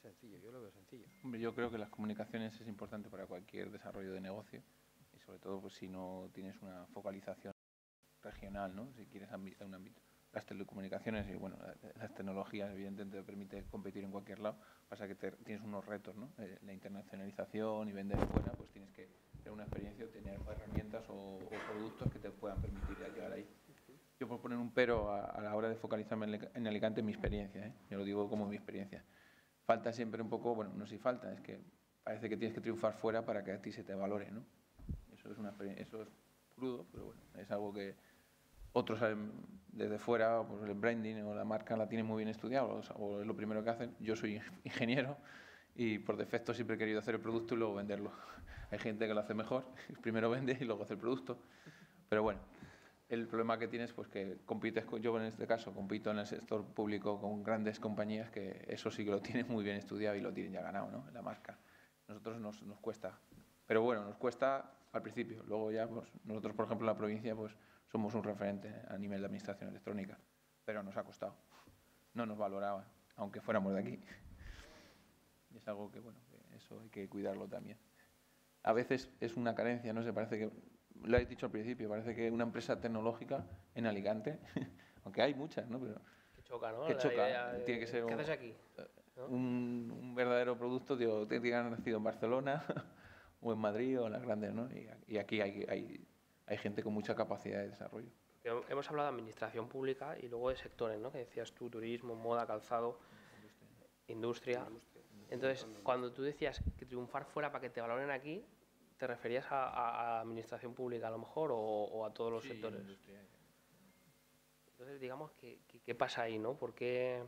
Sencillo, yo lo veo sencillo. Hombre, yo creo que las comunicaciones es importante para cualquier desarrollo de negocio y sobre todo pues si no tienes una focalización regional, ¿no? Si quieres un ámbito. Las telecomunicaciones y bueno, las tecnologías evidentemente te permiten competir en cualquier lado, pasa que tienes unos retos, ¿no? La internacionalización y vender fuera, pues tienes que tener una experiencia, tener herramientas o productos que te puedan permitir llegar ahí. Yo por poner un pero a la hora de focalizarme en Alicante, mi experiencia, ¿eh? Yo lo digo como mi experiencia. Falta siempre un poco, bueno, no sé si falta, es que parece que tienes que triunfar fuera para que a ti se te valore, ¿no? Eso es crudo, pero bueno, es algo que otros desde fuera, pues el branding o la marca la tienen muy bien estudiado, o es lo primero que hacen. Yo soy ingeniero y por defecto siempre he querido hacer el producto y luego venderlo. Hay gente que lo hace mejor, primero vende y luego hace el producto. Pero bueno, el problema que tienes pues que compites, yo en este caso compito en el sector público con grandes compañías que eso sí que lo tienen muy bien estudiado y lo tienen ya ganado, ¿no? La marca. Nosotros nos cuesta, pero bueno, nos cuesta al principio, luego ya pues nosotros por ejemplo en la provincia pues somos un referente a nivel de administración electrónica, pero nos ha costado, no nos valoraba, aunque fuéramos de aquí. Y es algo que bueno, que eso hay que cuidarlo también. A veces es una carencia, no sé, parece que… Lo he dicho al principio, parece que una empresa tecnológica en Alicante, aunque hay muchas, ¿no? Pero que choca, ¿no? Que choca. Tiene que ser un, ¿qué haces aquí? ¿No? Un verdadero producto, tío, tiene que haber nacido en Barcelona o en Madrid o en las grandes, ¿no? Y aquí hay gente con mucha capacidad de desarrollo. Hemos hablado de administración pública y luego de sectores, ¿no? Que decías tú, turismo, moda, calzado, industria. Entonces, cuando tú decías que triunfar fuera para que te valoren aquí… ¿Te referías a administración pública a lo mejor o a todos los sectores? Entonces, digamos, ¿qué pasa ahí, no? Porque,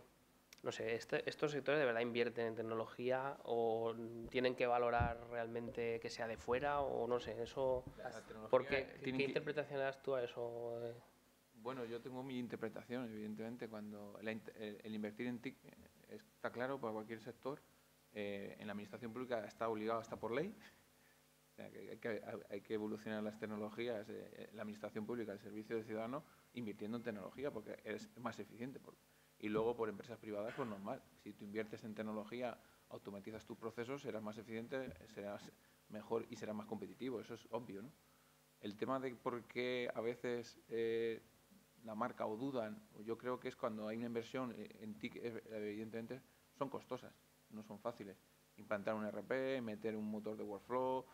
no sé, ¿estos sectores de verdad invierten en tecnología o tienen que valorar realmente que sea de fuera o no sé? Eso, ¿qué interpretación das tú a eso? Bueno, yo tengo mi interpretación, evidentemente. Cuando el invertir en TIC está claro para cualquier sector. En la administración pública está obligado hasta por ley. Hay que evolucionar las tecnologías, la administración pública, el servicio del ciudadano, invirtiendo en tecnología porque es más eficiente. Y luego por empresas privadas, pues normal. Si tú inviertes en tecnología, automatizas tus procesos, serás más eficiente, serás mejor y serás más competitivo. Eso es obvio, ¿no? El tema de por qué a veces la marca o dudan, yo creo que es cuando hay una inversión en TIC, evidentemente, son costosas, no son fáciles. Implantar un ERP, meter un motor de workflow…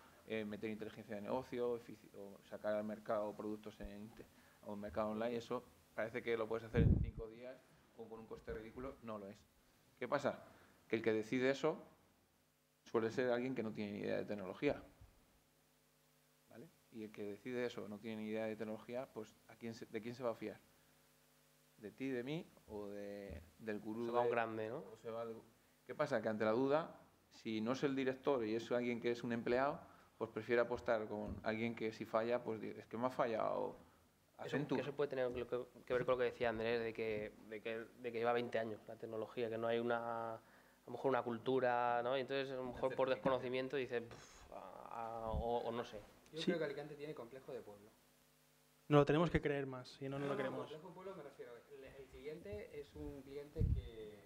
meter inteligencia de negocio, o sacar al mercado productos a un mercado online, eso parece que lo puedes hacer en 5 días o con un coste ridículo, no lo es. ¿Qué pasa? Que el que decide eso suele ser alguien que no tiene ni idea de tecnología, ¿vale? Y el que decide eso, no tiene ni idea de tecnología, pues ¿de quién se va a fiar? ¿De ti, de mí o del gurú? Se va un grande, ¿no? ¿Qué pasa? Que ante la duda, si no es el director y es alguien que es un empleado… pues prefiero apostar con alguien que si falla, pues es que me ha fallado Accenture. Eso puede tener que ver con lo que decía Andrés, de que lleva 20 años la tecnología, que no hay una, a lo mejor una cultura, ¿no? Y entonces a lo mejor por desconocimiento dices, o no sé. Yo creo que Alicante tiene complejo de pueblo. No lo tenemos que creer más, si no, no lo queremos. Complejo de pueblo me refiero, el cliente es un cliente que…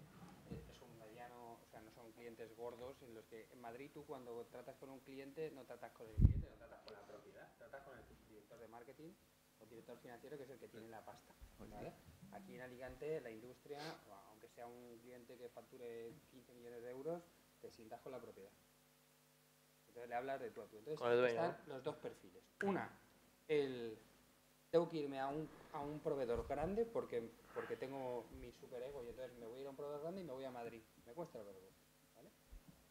es un mediano, o sea, no son clientes gordos en los que en Madrid tú cuando tratas con un cliente no tratas con el cliente, no tratas con la propiedad, tratas con el director de marketing o director financiero que es el que tiene la pasta, ¿vale? Aquí en Alicante la industria, aunque sea un cliente que facture 15 millones de euros, te sientas con la propiedad. Entonces le hablas de tú a tú. Entonces están los dos perfiles. Una, tengo que irme a un proveedor grande porque tengo mi superego y entonces me voy a ir a un proveedor grande y me voy a Madrid. Me cuesta el proveedor, ¿vale?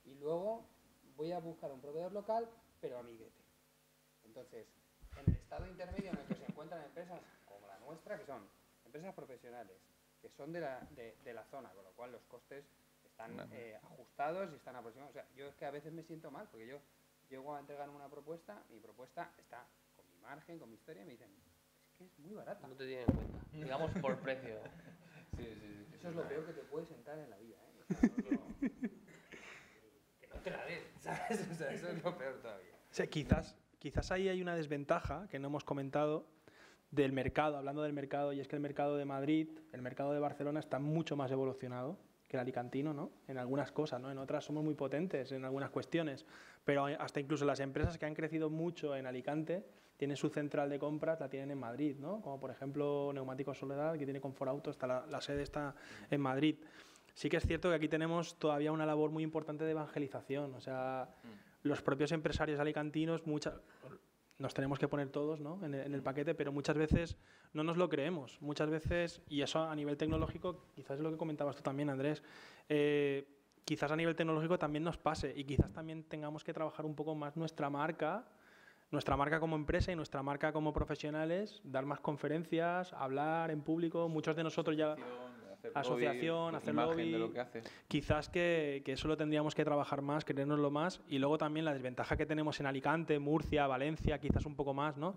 Y luego voy a buscar un proveedor local, pero amiguete. Entonces, en el estado intermedio en el que se encuentran empresas como la nuestra, que son empresas profesionales, que son de la zona, con lo cual los costes están ajustados y están aproximados. O sea, yo es que a veces me siento mal, porque yo Llego a entregarme una propuesta, mi propuesta está con mi margen, con mi historia, y me dicen, es que es muy barata. No te tienen en cuenta, digamos por precio. Sí, eso es lo peor que te puede sentar en la vida, ¿eh? O sea, que no te la den, ¿sabes? O sea, eso es lo peor todavía. O sea, quizás ahí hay una desventaja que no hemos comentado del mercado, hablando del mercado, y es que el mercado de Madrid, el mercado de Barcelona está mucho más evolucionado que el alicantino, ¿no? En algunas cosas, ¿no? En otras somos muy potentes, en algunas cuestiones, pero hasta incluso las empresas que han crecido mucho en Alicante tienen su central de compras, la tienen en Madrid, ¿no? Como por ejemplo Neumáticos Soledad, que tiene Confort Auto, está la sede está en Madrid. Sí que es cierto que aquí tenemos todavía una labor muy importante de evangelización, o sea, los propios empresarios alicantinos, nos tenemos que poner todos, ¿no?, en el paquete, pero muchas veces no nos lo creemos. Muchas veces, y eso a nivel tecnológico, quizás es lo que comentabas tú también, Andrés, quizás a nivel tecnológico también nos pase y quizás también tengamos que trabajar un poco más nuestra marca como empresa y nuestra marca como profesionales, dar más conferencias, hablar en público, muchos de nosotros ya… Asociación, hacer lobby, de lo que haces. Quizás que eso lo tendríamos que trabajar más, creérnoslo más, y luego también la desventaja que tenemos en Alicante, Murcia, Valencia, quizás un poco más, ¿no?,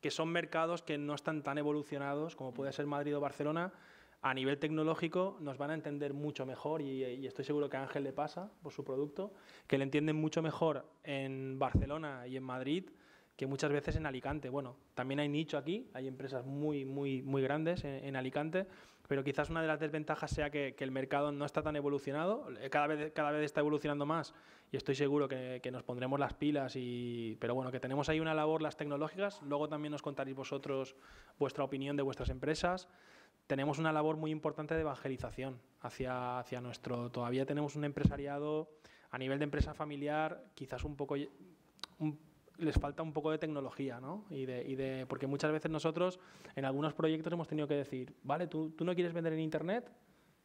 que son mercados que no están tan evolucionados como puede ser Madrid o Barcelona. A nivel tecnológico nos van a entender mucho mejor, y estoy seguro que a Ángel le pasa por su producto, que le entienden mucho mejor en Barcelona y en Madrid que muchas veces en Alicante. Bueno, también hay nicho aquí, hay empresas muy grandes en Alicante, pero quizás una de las desventajas sea que el mercado no está tan evolucionado, cada vez está evolucionando más, y estoy seguro que nos pondremos las pilas, pero bueno, que tenemos ahí una labor, las tecnológicas, luego también nos contaréis vosotros vuestra opinión de vuestras empresas. Tenemos una labor muy importante de evangelización hacia nuestro… Todavía tenemos un empresariado a nivel de empresa familiar, quizás les falta un poco de tecnología, ¿no? Porque muchas veces nosotros en algunos proyectos hemos tenido que decir, vale, ¿tú no quieres vender en Internet?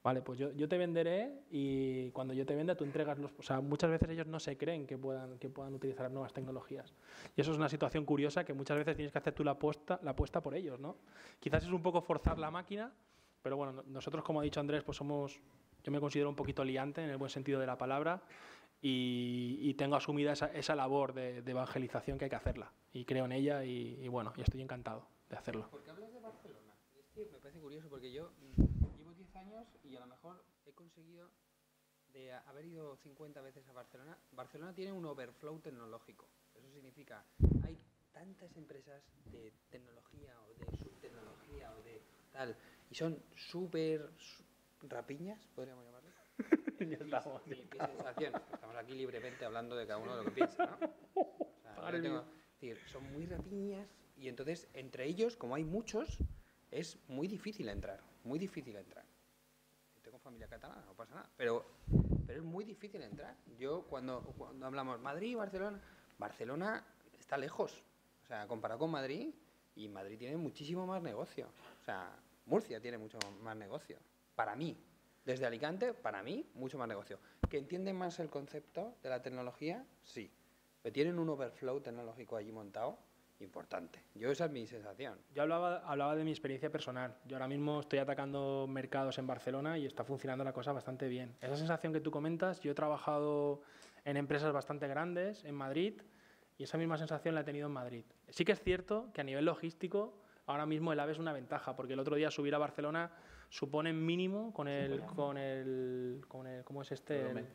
Vale, pues yo te venderé, y cuando yo te venda tú entregas los… O sea, muchas veces ellos no se creen que puedan utilizar nuevas tecnologías. Y eso es una situación curiosa que muchas veces tienes que hacer tú la apuesta por ellos, ¿no? Quizás es un poco forzar la máquina, pero bueno, nosotros, como ha dicho Andrés, pues somos… Yo me considero un poquito liante en el buen sentido de la palabra, y tengo asumida esa labor de evangelización que hay que hacerla, y creo en ella, y bueno, y estoy encantado de hacerlo. ¿Por qué hablas de Barcelona? Es que me parece curioso porque yo llevo 10 años y a lo mejor he conseguido, de haber ido 50 veces a Barcelona, Barcelona tiene un overflow tecnológico. Eso significa, hay tantas empresas de tecnología o de subtecnología o de tal, y son súper rapiñas, podríamos llamarlo. ¿Qué sensación? Estamos aquí libremente hablando de cada uno de lo que piensa, ¿no? O sea, son muy rapiñas, y entonces entre ellos, como hay muchos, es muy difícil entrar, muy difícil entrar. Yo tengo familia catalana, no pasa nada, pero es muy difícil entrar. Yo cuando hablamos Madrid, Barcelona está lejos, o sea, comparado con Madrid, y Madrid tiene muchísimo más negocio, o sea, Murcia tiene mucho más negocio, para mí. Desde Alicante, para mí, mucho más negocio. ¿Que entienden más el concepto de la tecnología? Sí. Pero tienen un overflow tecnológico allí montado importante. Yo, esa es mi sensación. Yo hablaba de mi experiencia personal. Yo ahora mismo estoy atacando mercados en Barcelona y está funcionando la cosa bastante bien. Esa sensación que tú comentas, yo he trabajado en empresas bastante grandes en Madrid, y esa misma sensación la he tenido en Madrid. Sí que es cierto que a nivel logístico… Ahora mismo el AVE es una ventaja, porque el otro día subir a Barcelona supone mínimo con el ¿cómo es este? Euromed.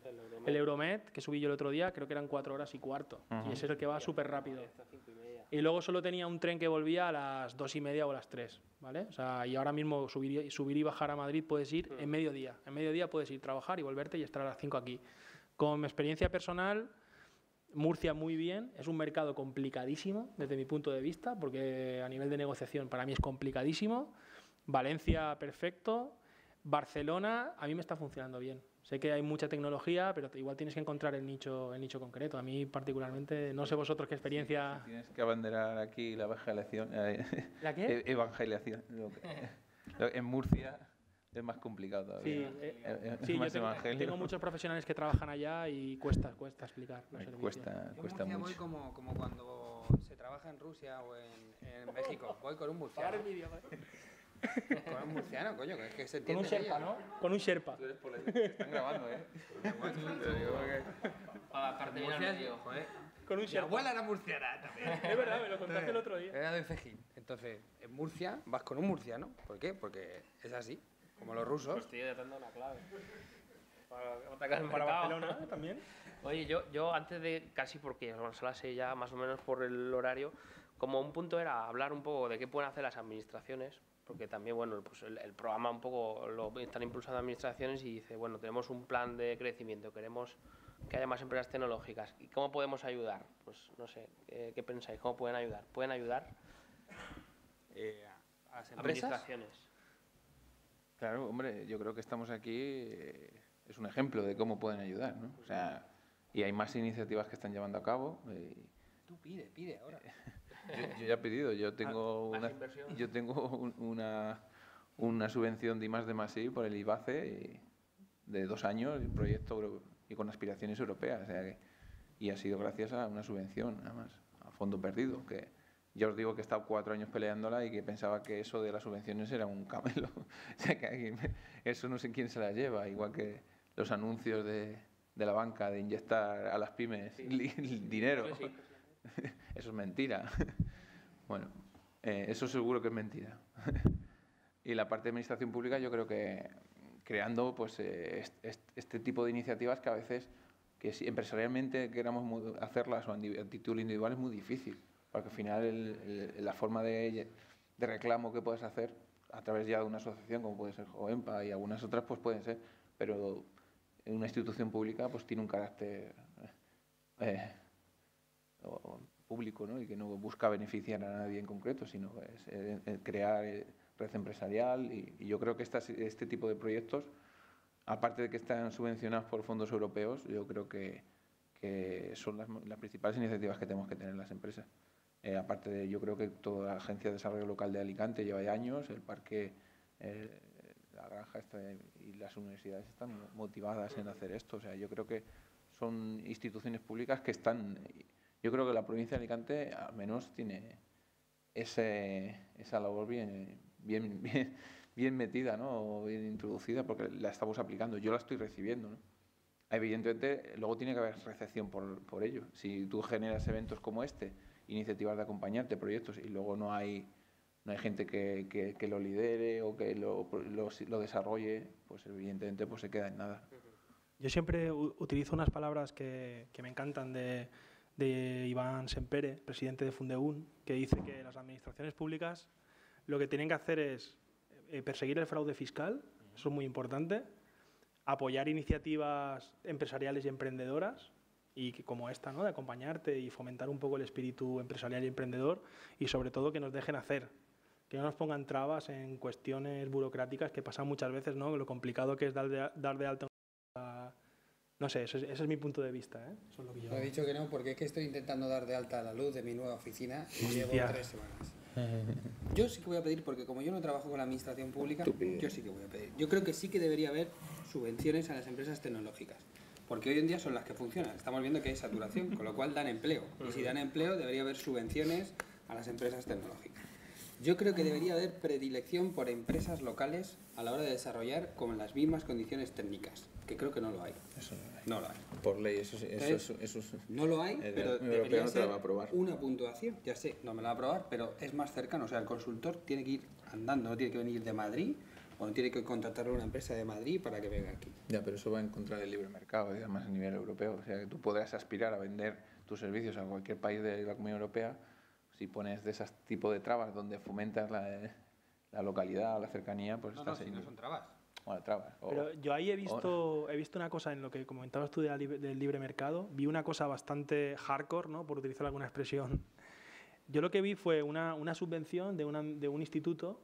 El Euromed, que subí yo el otro día, creo que eran 4 horas y cuarto. Y ese es el que va súper rápido. Y luego solo tenía un tren que volvía a las 2:30 o a las 3, ¿vale? O sea, y ahora mismo subir y bajar a Madrid puedes ir en mediodía. En mediodía puedes ir, trabajar y volverte y estar a las 5 aquí. Con mi experiencia personal… Murcia muy bien, es un mercado complicadísimo desde mi punto de vista, porque a nivel de negociación para mí es complicadísimo. Valencia, perfecto. Barcelona, a mí me está funcionando bien. Sé que hay mucha tecnología, pero igual tienes que encontrar el nicho concreto. A mí particularmente, no sé vosotros qué experiencia… Sí, tienes que abanderar aquí la evangelización. ¿La qué? Evangelización. En Murcia… Es más complicado todavía. Sí, sí, más tengo muchos profesionales que trabajan allá y cuesta explicar los servicios. Cuesta mucho. Yo voy como cuando se trabaja en Rusia o en México. Voy con un murciano. Con un murciano, coño, que es que se entiende. Con un sherpa, ellos, ¿no? Con un sherpa. Tú eres político, te están grabando, ¿eh? Para la parte de Murcia, ojo, ¿eh? con un sherpa. Mi abuela era murciana también. Es verdad, me lo contaste el otro día. Era de Cejín. Entonces, en Murcia vas con un murciano. ¿Por qué? Porque es así, como los rusos. Pues estoy tratando una clave. Para atacar para Barcelona también. Oye, yo antes de, casi porque nos hablase ya más o menos por el horario, como un punto era hablar un poco de qué pueden hacer las administraciones, porque también, bueno, pues el programa un poco lo están impulsando administraciones y dice, bueno, tenemos un plan de crecimiento, queremos que haya más empresas tecnológicas. ¿Y cómo podemos ayudar? Pues no sé, ¿qué pensáis? ¿Cómo pueden ayudar? ¿Pueden ayudar a las administraciones? ¿Empresas? Claro, hombre, yo creo que estamos aquí... es un ejemplo de cómo pueden ayudar, ¿no? O sea, y hay más iniciativas que están llevando a cabo. Tú pide ahora. Yo ya he pedido. Yo tengo una subvención de I+D+I por el IBACE de 2 años, el proyecto y con aspiraciones europeas. O sea, y ha sido gracias a una subvención, nada más, a fondo perdido. Que ya os digo que he estado 4 años peleándola y que pensaba que eso de las subvenciones era un camelo. O sea, que eso no sé quién se la lleva, igual que los anuncios de la banca de inyectar a las pymes dinero. Sí. Eso es mentira. Bueno, eso seguro que es mentira. Y la parte de administración pública yo creo que creando pues este tipo de iniciativas que a veces, que si empresarialmente queramos hacerlas o a título individual es muy difícil, porque al final la forma de reclamo que puedes hacer a través ya de una asociación como puede ser Jovenpa y algunas otras pues pueden ser, pero en una institución pública pues tiene un carácter público, ¿no? Y que no busca beneficiar a nadie en concreto, sino es crear red empresarial y yo creo que este tipo de proyectos, aparte de que están subvencionados por fondos europeos, yo creo que son las principales iniciativas que tenemos que tener las empresas. Aparte de, yo creo que toda la Agencia de Desarrollo Local de Alicante lleva ya años, el parque, la granja y las universidades están motivadas en hacer esto. O sea, yo creo que son instituciones públicas que están... Yo creo que la provincia de Alicante al menos tiene esa labor bien metida, ¿no? O bien introducida, porque la estamos aplicando. Yo la estoy recibiendo, ¿no? Evidentemente, luego tiene que haber recepción por ello. Si tú generas eventos como este, iniciativas de acompañarte, proyectos, y luego no hay gente que lo lidere o que lo desarrolle, pues evidentemente pues se queda en nada. Yo siempre utilizo unas palabras que me encantan de Iván Sempere, presidente de Fundeun, que dice que las administraciones públicas lo que tienen que hacer es perseguir el fraude fiscal, eso es muy importante, apoyar iniciativas empresariales y emprendedoras, y que, como esta, ¿no?, de acompañarte y fomentar un poco el espíritu empresarial y emprendedor, y sobre todo que nos dejen hacer, que no nos pongan trabas en cuestiones burocráticas que pasan muchas veces, ¿no? Lo complicado que es dar de alta una... No sé, ese es mi punto de vista, ¿eh? Eso es lo que yo... He dicho que no, porque es que estoy intentando dar de alta a la luz de mi nueva oficina y llevo 3 semanas. Yo sí que voy a pedir, porque como yo no trabajo con la administración pública, yo sí que voy a pedir. Yo creo que sí que debería haber subvenciones a las empresas tecnológicas, porque hoy en día son las que funcionan. Estamos viendo que hay saturación, con lo cual dan empleo. Y si dan empleo, debería haber subvenciones a las empresas tecnológicas. Yo creo que debería haber predilección por empresas locales a la hora de desarrollar con las mismas condiciones técnicas, que creo que no lo hay. Eso no lo hay. Por ley, eso no lo hay, pero debería ser una puntuación. Ya sé, no me la va a aprobar, pero es más cercano. O sea, el consultor tiene que ir andando, no tiene que venir de Madrid, o no tiene que contratar a una empresa de Madrid para que venga aquí. Ya, pero eso va en contra del libre mercado, y además a nivel europeo. O sea, que tú podrás aspirar a vender tus servicios a cualquier país de la Comunidad Europea si pones de ese tipo de trabas donde fomentas la localidad o la cercanía. Pues no, si no son trabas. Bueno, trabas. Pero yo ahí he visto una cosa en lo que comentabas tú del libre mercado. Vi una cosa bastante hardcore, ¿no?, por utilizar alguna expresión. Yo lo que vi fue una subvención de un instituto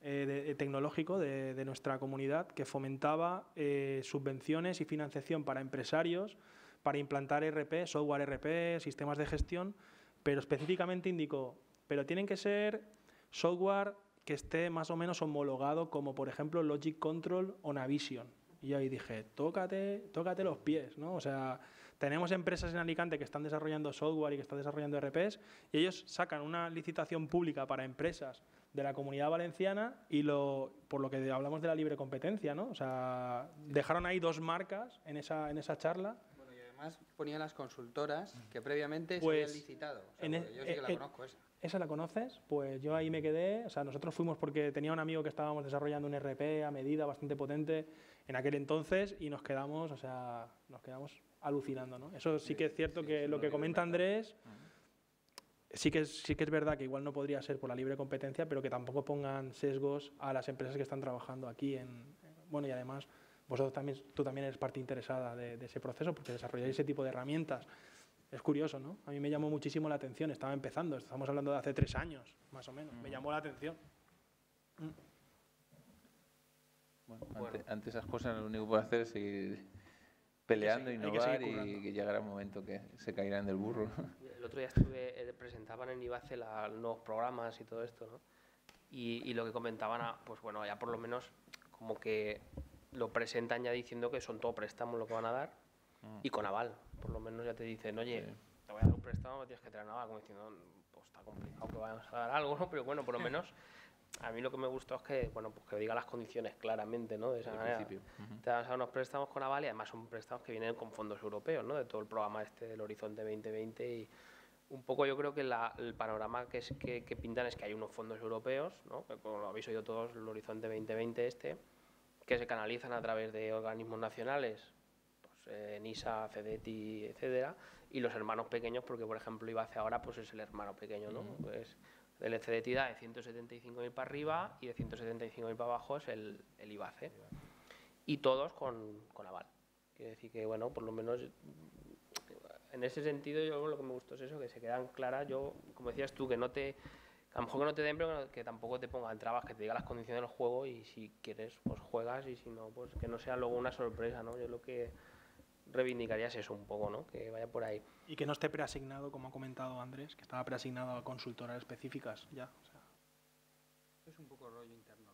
tecnológico de nuestra comunidad que fomentaba subvenciones y financiación para empresarios para implantar ERP, software ERP, sistemas de gestión, pero específicamente indicó, pero tienen que ser software que esté más o menos homologado, como por ejemplo Logic Control o Navision. Y ahí dije, tócate los pies, ¿no? O sea, tenemos empresas en Alicante que están desarrollando software y que están desarrollando ERPs, y ellos sacan una licitación pública para empresas de la Comunidad Valenciana y por lo que hablamos de la libre competencia, ¿no? O sea, dejaron ahí 2 marcas en esa charla. Bueno, y además además ponían las consultoras que previamente pues, se habían licitado. O sea, yo sí que la conozco esa. ¿Esa la conoces? Pues yo ahí me quedé. O sea, nosotros fuimos porque tenía un amigo que estábamos desarrollando un ERP a medida bastante potente en aquel entonces y nos quedamos, o sea, nos quedamos alucinando, ¿no? Eso sí que es cierto que lo que comenta Andrés, sí que es verdad que igual no podría ser por la libre competencia, pero que tampoco pongan sesgos a las empresas que están trabajando aquí en... Bueno, y además, vosotros también, tú también eres parte interesada de ese proceso porque desarrolláis ese tipo de herramientas. Es curioso, ¿no? A mí me llamó muchísimo la atención. Estaba empezando, estamos hablando de hace 3 años, más o menos. Me llamó la atención. Bueno, ante esas cosas lo único que puedo hacer es seguir peleando, innovar y que llegará el momento que se caerán del burro. El otro día estuve, presentaban en IBACE los nuevos programas y todo esto, ¿no? Y lo que comentaban, pues bueno, ya por lo menos como que lo presentan ya diciendo que son todo préstamos lo que van a dar. Y con aval, por lo menos ya te dicen, oye, sí, te voy a dar un préstamo, tienes que traer un aval, como diciendo, pues está complicado que vayamos a dar algo, ¿no? Pero bueno, por lo menos, a mí lo que me gustó es que, bueno, pues que diga las condiciones claramente, ¿no? De esa manera, te vas a dar unos préstamos con aval y además son préstamos que vienen con fondos europeos, ¿no? De todo el programa este del Horizonte 2020 y un poco yo creo que el panorama que pintan es que hay unos fondos europeos, ¿no? Que, como lo habéis oído todos, el Horizonte 2020 este, que se canalizan a través de organismos nacionales, NISA, Fedeti, etcétera, y los hermanos pequeños, porque, por ejemplo, IBACE ahora pues es el hermano pequeño, ¿no? Pues el Fedeti da de 175.000 para arriba y de 175.000 para abajo es el IBACE. Y todos con aval. Quiere decir que, bueno, por lo menos en ese sentido yo lo que me gustó es eso, que se quedan claras. Yo, como decías tú, que no te… A lo mejor que no te den, pero que tampoco te pongan trabas, que te diga las condiciones del juego y si quieres, pues juegas y si no, pues que no sea luego una sorpresa, ¿no? Yo lo que… reivindicarías eso un poco, ¿no? Que vaya por ahí. Y que no esté preasignado, como ha comentado Andrés, que estaba preasignado a consultoras específicas ya. O sea, es un poco rollo interno,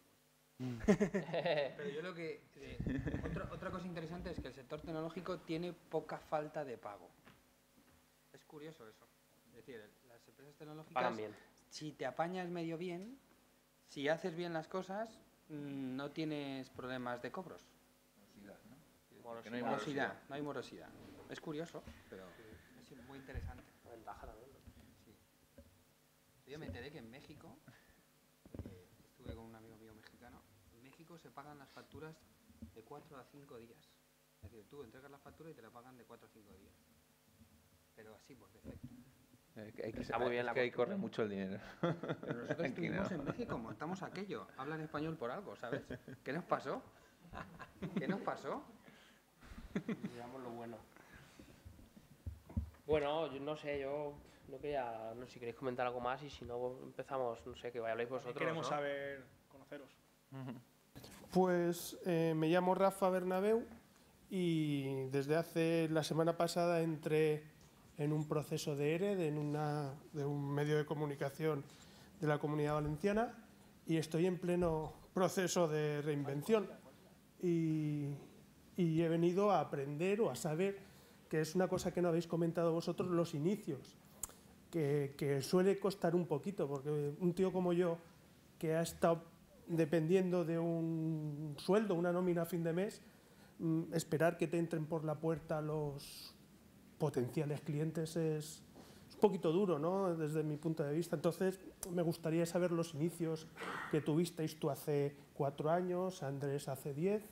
¿no? Pero yo lo que… otra cosa interesante es que el sector tecnológico tiene poca falta de pago. Es curioso eso. Es decir, las empresas tecnológicas… Pagan bien. Si te apañas medio bien, si haces bien las cosas, no tienes problemas de cobros. Morosidad, no hay morosidad. No hay morosidad. Es curioso, pero es muy interesante. Ventaja, la verdad. Sí. Yo me enteré que en México, estuve con un amigo mío mexicano, en México se pagan las facturas de 4 a 5 días. Es decir, tú entregas la factura y te la pagan de 4 a 5 días. Pero así por defecto. Está muy bien, la que ahí corre mucho el dinero. Pero nosotros estuvimos en México, montamos aquello. Hablan español por algo, ¿sabes? ¿Qué nos pasó? ¿Qué nos pasó? Digamos lo bueno. Bueno, yo no sé, yo no quería, no sé si queréis comentar algo más y si no empezamos, no sé, que habléis vosotros. Queremos, ¿no?, saber, conoceros. Pues me llamo Rafa Bernabeu y desde hace la semana pasada entré en un proceso de ERE de un medio de comunicación de la Comunidad Valenciana y estoy en pleno proceso de reinvención. Y he venido a aprender o a saber, que es una cosa que no habéis comentado vosotros, los inicios, que suele costar un poquito, porque un tío como yo, que ha estado dependiendo de un sueldo, una nómina a fin de mes, esperar que te entren por la puerta los potenciales clientes es un poquito duro, ¿no?, desde mi punto de vista. Entonces, me gustaría saber los inicios que tuvisteis tú hace 4 años, Andrés hace 10.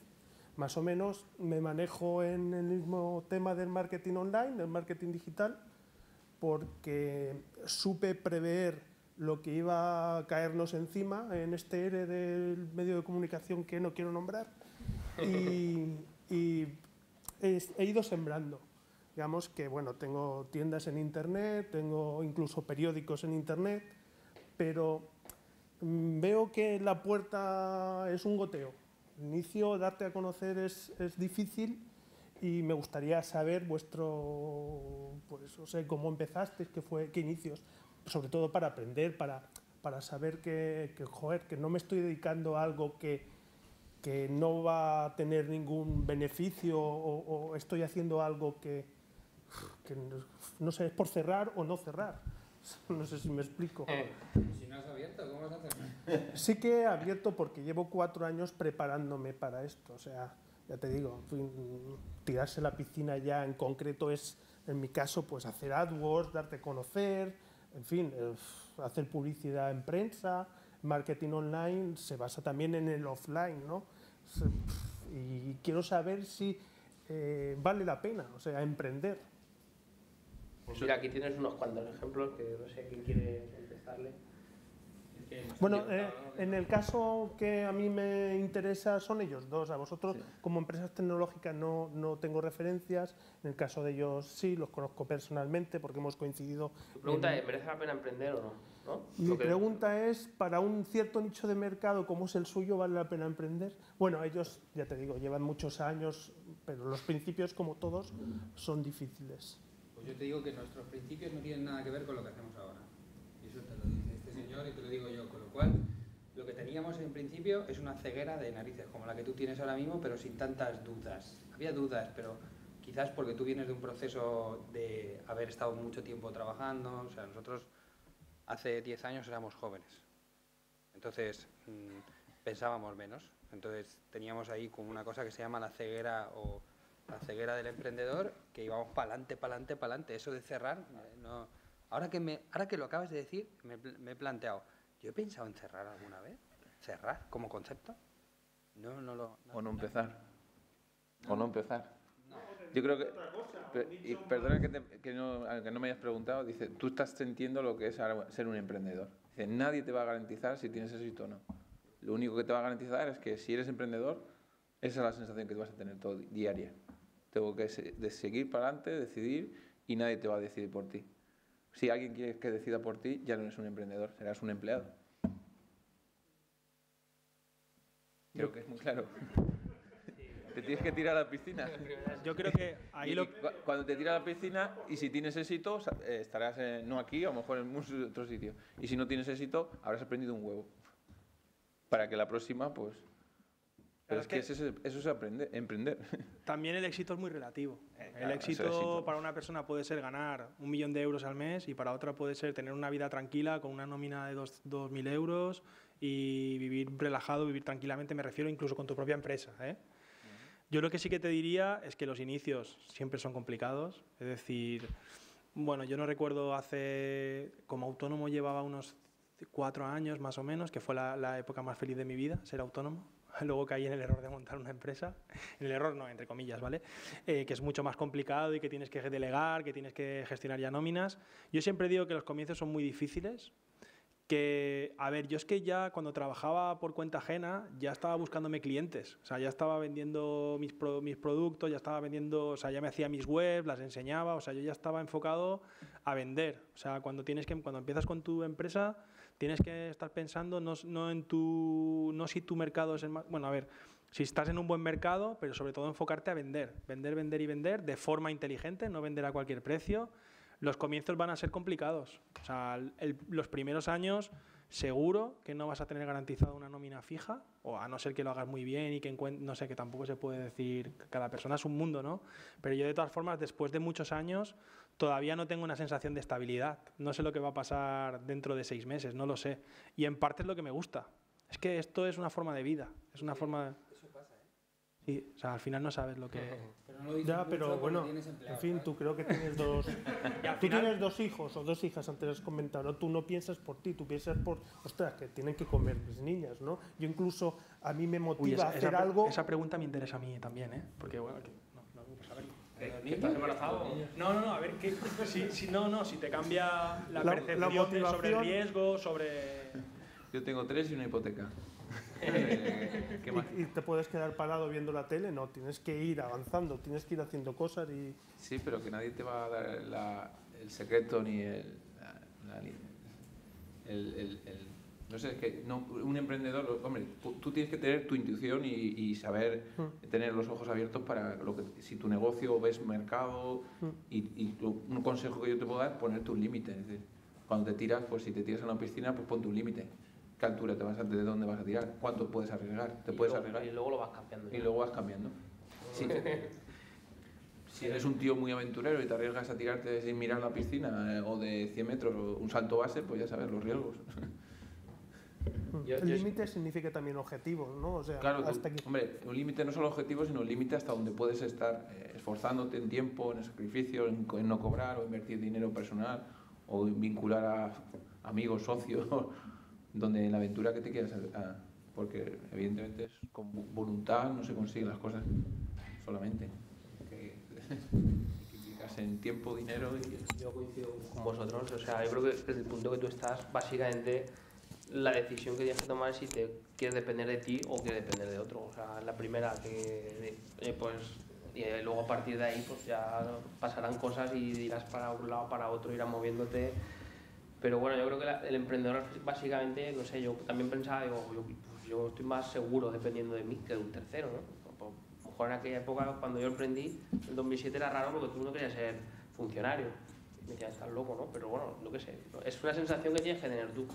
Más o menos me manejo en el mismo tema del marketing online, del marketing digital, porque supe prever lo que iba a caernos encima en este ERE del medio de comunicación que no quiero nombrar y he ido sembrando. Digamos que bueno, tengo tiendas en internet, tengo incluso periódicos en internet, pero veo que la puerta es un goteo. Inicio, darte a conocer es difícil y me gustaría saber vuestro, pues no sé, cómo empezasteis, qué inicios, sobre todo para aprender, para saber que no me estoy dedicando a algo que no va a tener ningún beneficio o estoy haciendo algo que no sé, es por cerrar o no cerrar. No sé si me explico. Si no has abierto, ¿cómo vas a hacer? Sí que he abierto porque llevo 4 años preparándome para esto. O sea, ya te digo, en fin, tirarse a la piscina ya en concreto es, en mi caso, pues hacer AdWords, darte a conocer, en fin, hacer publicidad en prensa, marketing online se basa también en el offline, ¿no? Y quiero saber si vale la pena, o sea, emprender. Pues mira, aquí tienes unos cuantos ejemplos que no sé quién quiere contestarle. Bueno, en el caso que a mí me interesa son ellos dos. A vosotros, sí, como empresas tecnológicas no tengo referencias. En el caso de ellos sí, los conozco personalmente porque hemos coincidido. Tu pregunta es, ¿merece la pena emprender o no? Mi pregunta es, ¿para un cierto nicho de mercado como es el suyo vale la pena emprender? Bueno, ellos, ya te digo, llevan muchos años, pero los principios, como todos, son difíciles. Pues yo te digo que nuestros principios no tienen nada que ver con lo que hacemos ahora. Y eso te lo dice este señor y te lo digo yo, con lo cual lo que teníamos en principio es una ceguera de narices, como la que tú tienes ahora mismo, pero sin tantas dudas. Había dudas, pero quizás porque tú vienes de un proceso de haber estado mucho tiempo trabajando, o sea, nosotros hace 10 años éramos jóvenes, entonces pensábamos menos, entonces teníamos ahí como una cosa que se llama la ceguera o la ceguera del emprendedor, que íbamos pa'lante, pa'lante, pa'lante, eso de cerrar, no. Ahora que lo acabas de decir, me he planteado, ¿yo he pensado en cerrar alguna vez? ¿Cerrar como concepto? No. O no empezar. No. O no empezar. No. Yo creo que... Y perdona que no me hayas preguntado, dice, tú estás sintiendo lo que es ser un emprendedor. Dice, nadie te va a garantizar si tienes éxito o no. Lo único que te va a garantizar es que si eres emprendedor, esa es la sensación que tú vas a tener todo diaria. Tengo que seguir para adelante, decidir, y nadie te va a decidir por ti. Si alguien quiere que decida por ti, ya no eres un emprendedor, serás un empleado. Creo que es muy claro. Te tienes que tirar a la piscina. Yo creo que ahí lo... Cuando te tiras a la piscina y si tienes éxito, estarás no aquí, a lo mejor en otro sitio. Y si no tienes éxito, habrás aprendido un huevo. Para que la próxima, pues... Pero es que eso es emprender. También el éxito es muy relativo. Claro, el éxito para una persona puede ser ganar 1 millón de euros al mes y para otra puede ser tener una vida tranquila con una nómina de 2.000 euros y vivir relajado, vivir tranquilamente, me refiero incluso con tu propia empresa, ¿eh? Yo lo que sí que te diría es que los inicios siempre son complicados. Es decir, bueno, yo no recuerdo hace... Como autónomo llevaba unos 4 años más o menos, que fue la época más feliz de mi vida, ser autónomo. Luego caí en el error de montar una empresa, en el error no, entre comillas, ¿vale? Que es mucho más complicado y que tienes que delegar, que tienes que gestionar ya nóminas. Yo siempre digo que los comienzos son muy difíciles, que, a ver, yo es que ya cuando trabajaba por cuenta ajena ya estaba buscándome clientes, o sea, ya estaba vendiendo mis productos, ya estaba vendiendo, o sea, ya me hacía mis webs, las enseñaba, o sea, yo ya estaba enfocado a vender. O sea, cuando empiezas con tu empresa... Tienes que estar pensando no si tu mercado es el más... Bueno, a ver, si estás en un buen mercado, pero sobre todo enfocarte a vender. Vender, vender y vender de forma inteligente, no vender a cualquier precio. Los comienzos van a ser complicados. O sea, los primeros años seguro que no vas a tener garantizada una nómina fija, o a no ser que lo hagas muy bien y que no sé, que tampoco se puede decir, cada persona es un mundo, ¿no? Pero yo, de todas formas, después de muchos años... Todavía no tengo una sensación de estabilidad. No sé lo que va a pasar dentro de 6 meses, no lo sé. Y en parte es lo que me gusta. Es que esto es una forma de vida. Es una forma... Eso pasa, ¿eh? Sí, o sea, al final no sabes lo que... Pero no lo dices ya, pero bueno, en fin, ¿sabes? Tú creo que tienes dos... Tú tienes 2 hijos o 2 hijas, antes has comentado, ¿no? Tú no piensas por ti, tú piensas por... Ostras, que tienen que comer mis niñas, ¿no? Yo incluso, a mí me motiva a hacer algo... Esa pregunta me interesa a mí también, ¿eh? Porque, bueno, que... Pues a ver, ¿que estás embarazado? No, a ver, si te cambia la percepción la sobre el riesgo, sobre... Yo tengo 3 y una hipoteca. ¿Qué más? ¿Y te puedes quedar parado viendo la tele? No, tienes que ir avanzando, tienes que ir haciendo cosas y... Sí, pero que nadie te va a dar el secreto ni el no sé, es que no, un emprendedor, hombre, tú tienes que tener tu intuición y saber tener los ojos abiertos para lo que, si tu negocio ves mercado y un consejo que yo te puedo dar es poner tus límites. Es decir, cuando te tiras, pues si te tiras a una piscina, pues ponte un límite. ¿Qué altura te vas a, de dónde vas a tirar? ¿Cuánto puedes arriesgar? Y luego lo vas cambiando. Sí. Si eres un tío muy aventurero y te arriesgas a tirarte sin mirar la piscina o de 100 metros o un salto base, pues ya sabes los riesgos. Yo El límite significa también objetivos, ¿no? O sea, claro, hasta aquí. Hombre, un límite no solo objetivo, sino un límite hasta donde puedes estar esforzándote en tiempo, en sacrificio, en no cobrar o invertir dinero personal o vincular a amigos, socios, donde en la aventura que te quieras, porque evidentemente es con voluntad no se consiguen las cosas solamente. En tiempo, dinero y... Yo coincido con vosotros, o sea, yo creo que desde el punto que tú estás, básicamente la decisión que tienes que tomar es si te quieres depender de ti o quieres depender de otro. O sea, la primera que, pues, y luego a partir de ahí, pues ya pasarán cosas y irás para un lado, para otro, irás moviéndote. Pero bueno, yo creo que el emprendedor básicamente, no sé, yo también pensaba, digo, yo estoy más seguro dependiendo de mí que de un tercero, ¿no? Mejor en aquella época, cuando yo emprendí, en 2007 era raro porque tú no querías ser funcionario. Me decían, estás loco, ¿no? Pero bueno, lo que sé. Es una sensación que tienes que tener tú.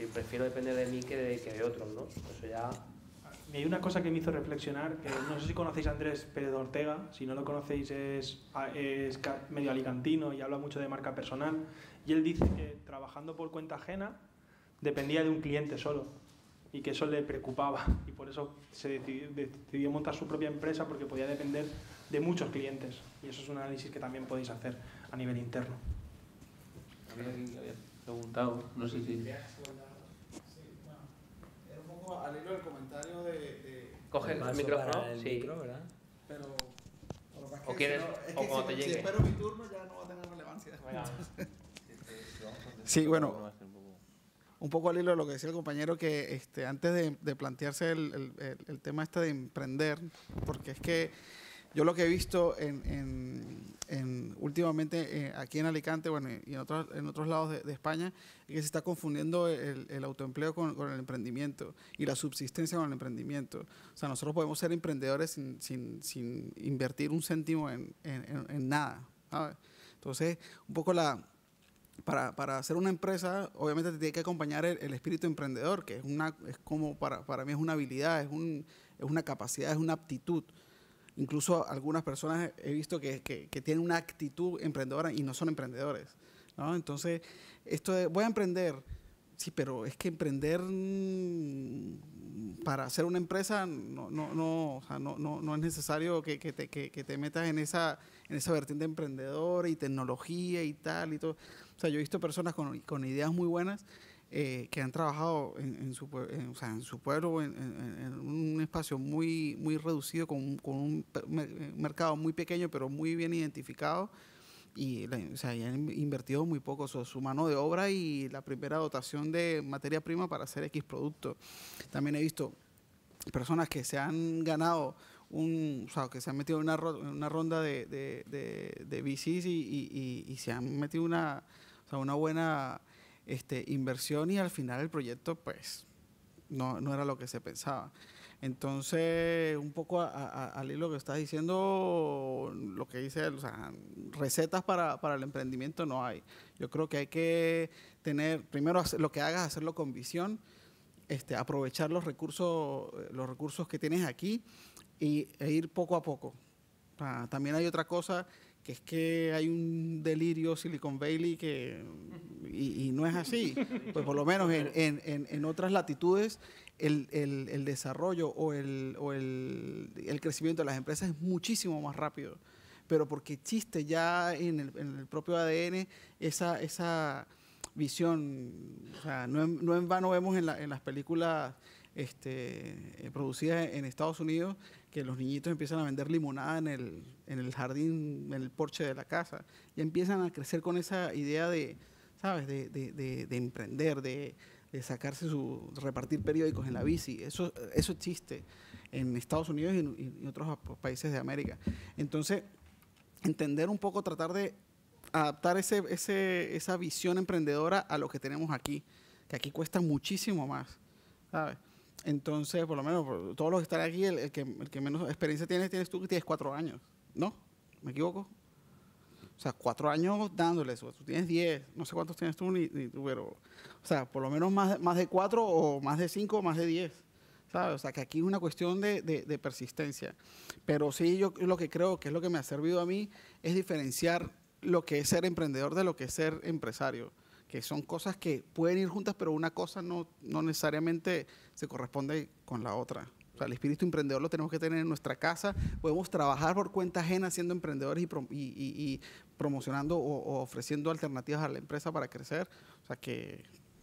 Y prefiero depender de mí que de otros, ¿no? Eso ya... Y hay una cosa que me hizo reflexionar, que no sé si conocéis a Andrés Pérez Ortega, si no lo conocéis es medio alicantino y habla mucho de marca personal. Y él dice que trabajando por cuenta ajena dependía de un cliente solo. Y que eso le preocupaba y por eso se decidió montar su propia empresa porque podía depender de muchos clientes y eso es un análisis que también podéis hacer a nivel interno. Había preguntado, no sé si... Sí, bueno, era un poco al hilo del comentario de... Coge el micrófono, el sí. Micro, ¿verdad? Pero... O quieres, sino, o cuando si, te llegue. Si espero mi turno ya no va a tener relevancia. Bueno. Sí, bueno... Un poco al hilo de lo que decía el compañero, que antes de plantearse el tema este de emprender, porque es que yo lo que he visto últimamente aquí en Alicante, bueno, y en otros lados de España, es que se está confundiendo el autoempleo con el emprendimiento y la subsistencia con el emprendimiento. O sea, nosotros podemos ser emprendedores sin invertir un céntimo en nada, ¿sabes? Entonces, un poco la... Para hacer una empresa, obviamente te tiene que acompañar el espíritu emprendedor, que es como para mí es una habilidad, es una capacidad, es una aptitud. Incluso algunas personas he visto que tienen una actitud emprendedora y no son emprendedores, ¿no? Entonces, esto de voy a emprender, sí, pero es que emprender para hacer una empresa no es necesario que te metas en esa vertiente emprendedora y tecnología y tal y todo. O sea, yo he visto personas con ideas muy buenas que han trabajado en su pueblo, en un espacio muy, muy reducido, con un mercado muy pequeño, pero muy bien identificado. Y, o sea, y han invertido muy poco, o sea, su mano de obra y la primera dotación de materia prima para hacer X producto. También he visto personas que se han ganado... o sea, que se han metido en una ronda de VCs y se han metido una buena inversión y al final el proyecto pues no era lo que se pensaba. Entonces, un poco al hilo que estás diciendo, lo que dice, o sea, recetas para el emprendimiento no hay. Yo creo que hay que tener, primero lo que hagas, hacerlo con visión, aprovechar los recursos que tienes aquí, e ir poco a poco. También hay otra cosa, que es que hay un delirio Silicon Valley y no es así. Pues por lo menos en otras latitudes el desarrollo o el crecimiento de las empresas es muchísimo más rápido. Pero porque existe ya en el propio ADN esa visión. O sea, no en vano vemos en las películas producidas en Estados Unidos, que los niñitos empiezan a vender limonada en el jardín, en el porche de la casa. Ya empiezan a crecer con esa idea de, ¿sabes?, de emprender, de sacarse repartir periódicos en la bici. Eso existe en Estados Unidos y en otros países de América. Entonces, entender un poco, tratar de adaptar esa visión emprendedora a lo que tenemos aquí, que aquí cuesta muchísimo más, ¿sabes? Entonces, por lo menos, todos los que están aquí, el que menos experiencia tienes tú, que tienes 4 años, ¿no? ¿Me equivoco? O sea, 4 años dándoles, tú tienes 10, no sé cuántos tienes tú, ni tú, pero... O sea, por lo menos más de 4 o más de 5 o más de 10, ¿sabes? O sea, que aquí es una cuestión de persistencia. Pero sí, yo lo que creo que es lo que me ha servido a mí es diferenciar lo que es ser emprendedor de lo que es ser empresario. que son cosas que pueden ir juntas, pero una cosa no necesariamente se corresponde con la otra. O sea, el espíritu emprendedor lo tenemos que tener en nuestra casa. Podemos trabajar por cuenta ajena siendo emprendedores y promocionando o ofreciendo alternativas a la empresa para crecer. O sea, que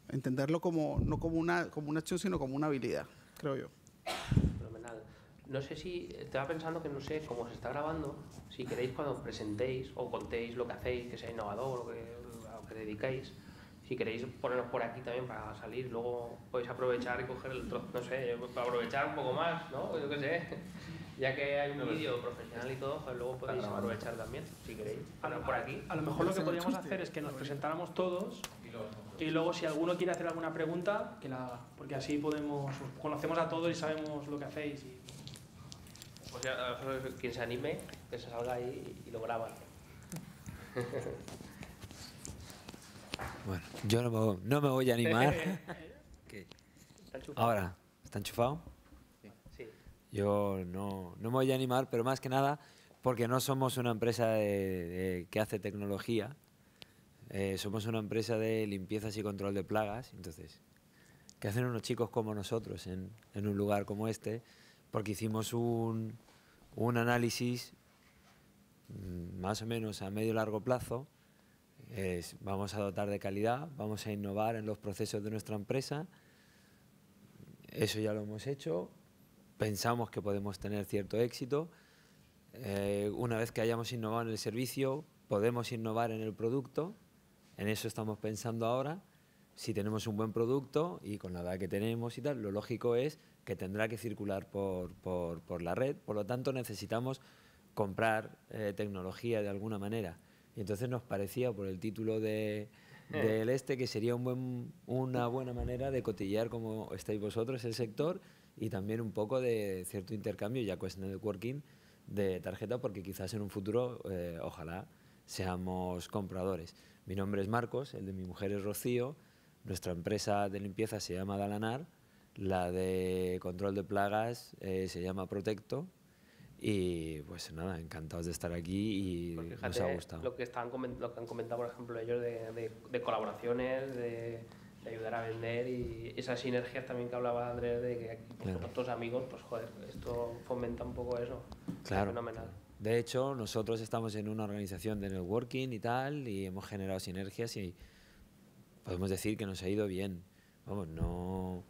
entenderlo como, no como como una acción, sino como una habilidad, creo yo. Fenomenal. No sé si estaba pensando que, no sé, cómo se está grabando, si queréis cuando os presentéis o contéis lo que hacéis, que sea innovador, o a lo que dedicáis, si queréis ponernos por aquí también para salir, luego podéis aprovechar y coger el trozo, no sé, para aprovechar un poco más, ¿no? Yo qué sé, ya que hay un vídeo profesional y todo, pues luego podéis aprovechar también, si queréis, por aquí. A lo mejor lo que podríamos hacer es que nos presentáramos todos y luego si alguno quiere hacer alguna pregunta, que la haga, porque así podemos, conocemos a todos y sabemos lo que hacéis. O sea, quien se anime, que se salga ahí y lo graban. Bueno, yo no me voy a animar. ¿Qué? Ahora, ¿está enchufado? Sí. Yo no me voy a animar, pero más que nada porque no somos una empresa que hace tecnología, somos una empresa de limpiezas y control de plagas. Entonces, ¿qué hacen unos chicos como nosotros en un lugar como este? Porque hicimos un análisis más o menos a medio y largo plazo. Vamos a dotar de calidad, vamos a innovar en los procesos de nuestra empresa. Eso ya lo hemos hecho. Pensamos que podemos tener cierto éxito. Una vez que hayamos innovado en el servicio, podemos innovar en el producto. En eso estamos pensando ahora. Si tenemos un buen producto y con la edad que tenemos y tal, lo lógico es que tendrá que circular por la red. Por lo tanto, necesitamos comprar tecnología de alguna manera. Y entonces nos parecía, por el título del este, que sería una buena manera de cotillear, como estáis vosotros, el sector, y también un poco de cierto intercambio, ya que es networking, de tarjeta, porque quizás en un futuro, ojalá, seamos compradores. Mi nombre es Marcos, el de mi mujer es Rocío, nuestra empresa de limpieza se llama Dalanar, la de control de plagas se llama Protecto. Y pues nada, encantados de estar aquí y pues fíjate, nos ha gustado. Lo que han comentado, por ejemplo, ellos de colaboraciones, de ayudar a vender y esas sinergias también que hablaba Andrés, de que aquí pues, claro, todos amigos, pues joder, esto fomenta un poco eso. Claro. Es fenomenal. De hecho, nosotros estamos en una organización de networking y tal y hemos generado sinergias y podemos decir que nos ha ido bien. Vamos, no...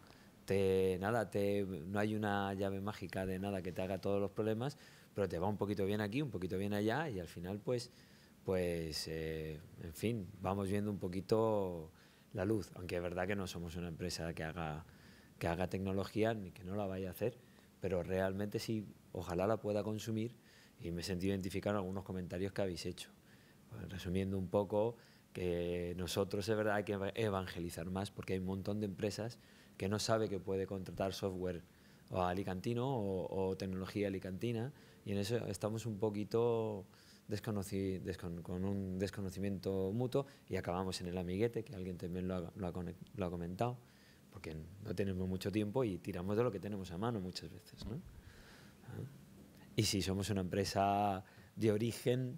no hay una llave mágica de nada que te haga todos los problemas, pero te va un poquito bien aquí, un poquito bien allá y al final pues en fin, vamos viendo un poquito la luz, aunque es verdad que no somos una empresa que haga tecnología ni que no la vaya a hacer, pero realmente sí, ojalá la pueda consumir y me he sentido identificado en algunos comentarios que habéis hecho. Pues, resumiendo un poco, que nosotros es verdad hay que evangelizar más porque hay un montón de empresas que no sabe que puede contratar software alicantino o tecnología alicantina y en eso estamos un poquito con un desconocimiento mutuo y acabamos en el amiguete, que alguien también lo ha comentado, porque no tenemos mucho tiempo y tiramos de lo que tenemos a mano muchas veces, ¿no? Y sí, somos una empresa de origen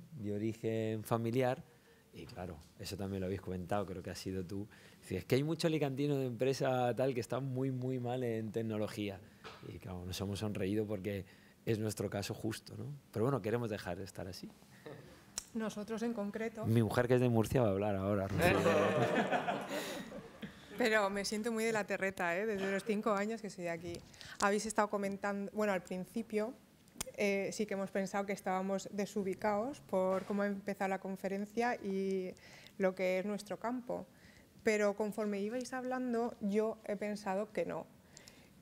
familiar. Y claro, eso también lo habéis comentado, creo que has sido tú. Es que hay mucho alicantino de empresa tal que está muy, muy mal en tecnología. Y claro, nos hemos sonreído porque es nuestro caso justo, ¿no? Pero bueno, queremos dejar de estar así. Nosotros en concreto... Mi mujer, que es de Murcia, va a hablar ahora. Pero me siento muy de la terreta, ¿eh? Desde los 5 años que soy de aquí. Habéis estado comentando... Bueno, al principio... sí que hemos pensado que estábamos desubicados por cómo ha empezado la conferencia y lo que es nuestro campo. Pero conforme ibais hablando, yo he pensado que no,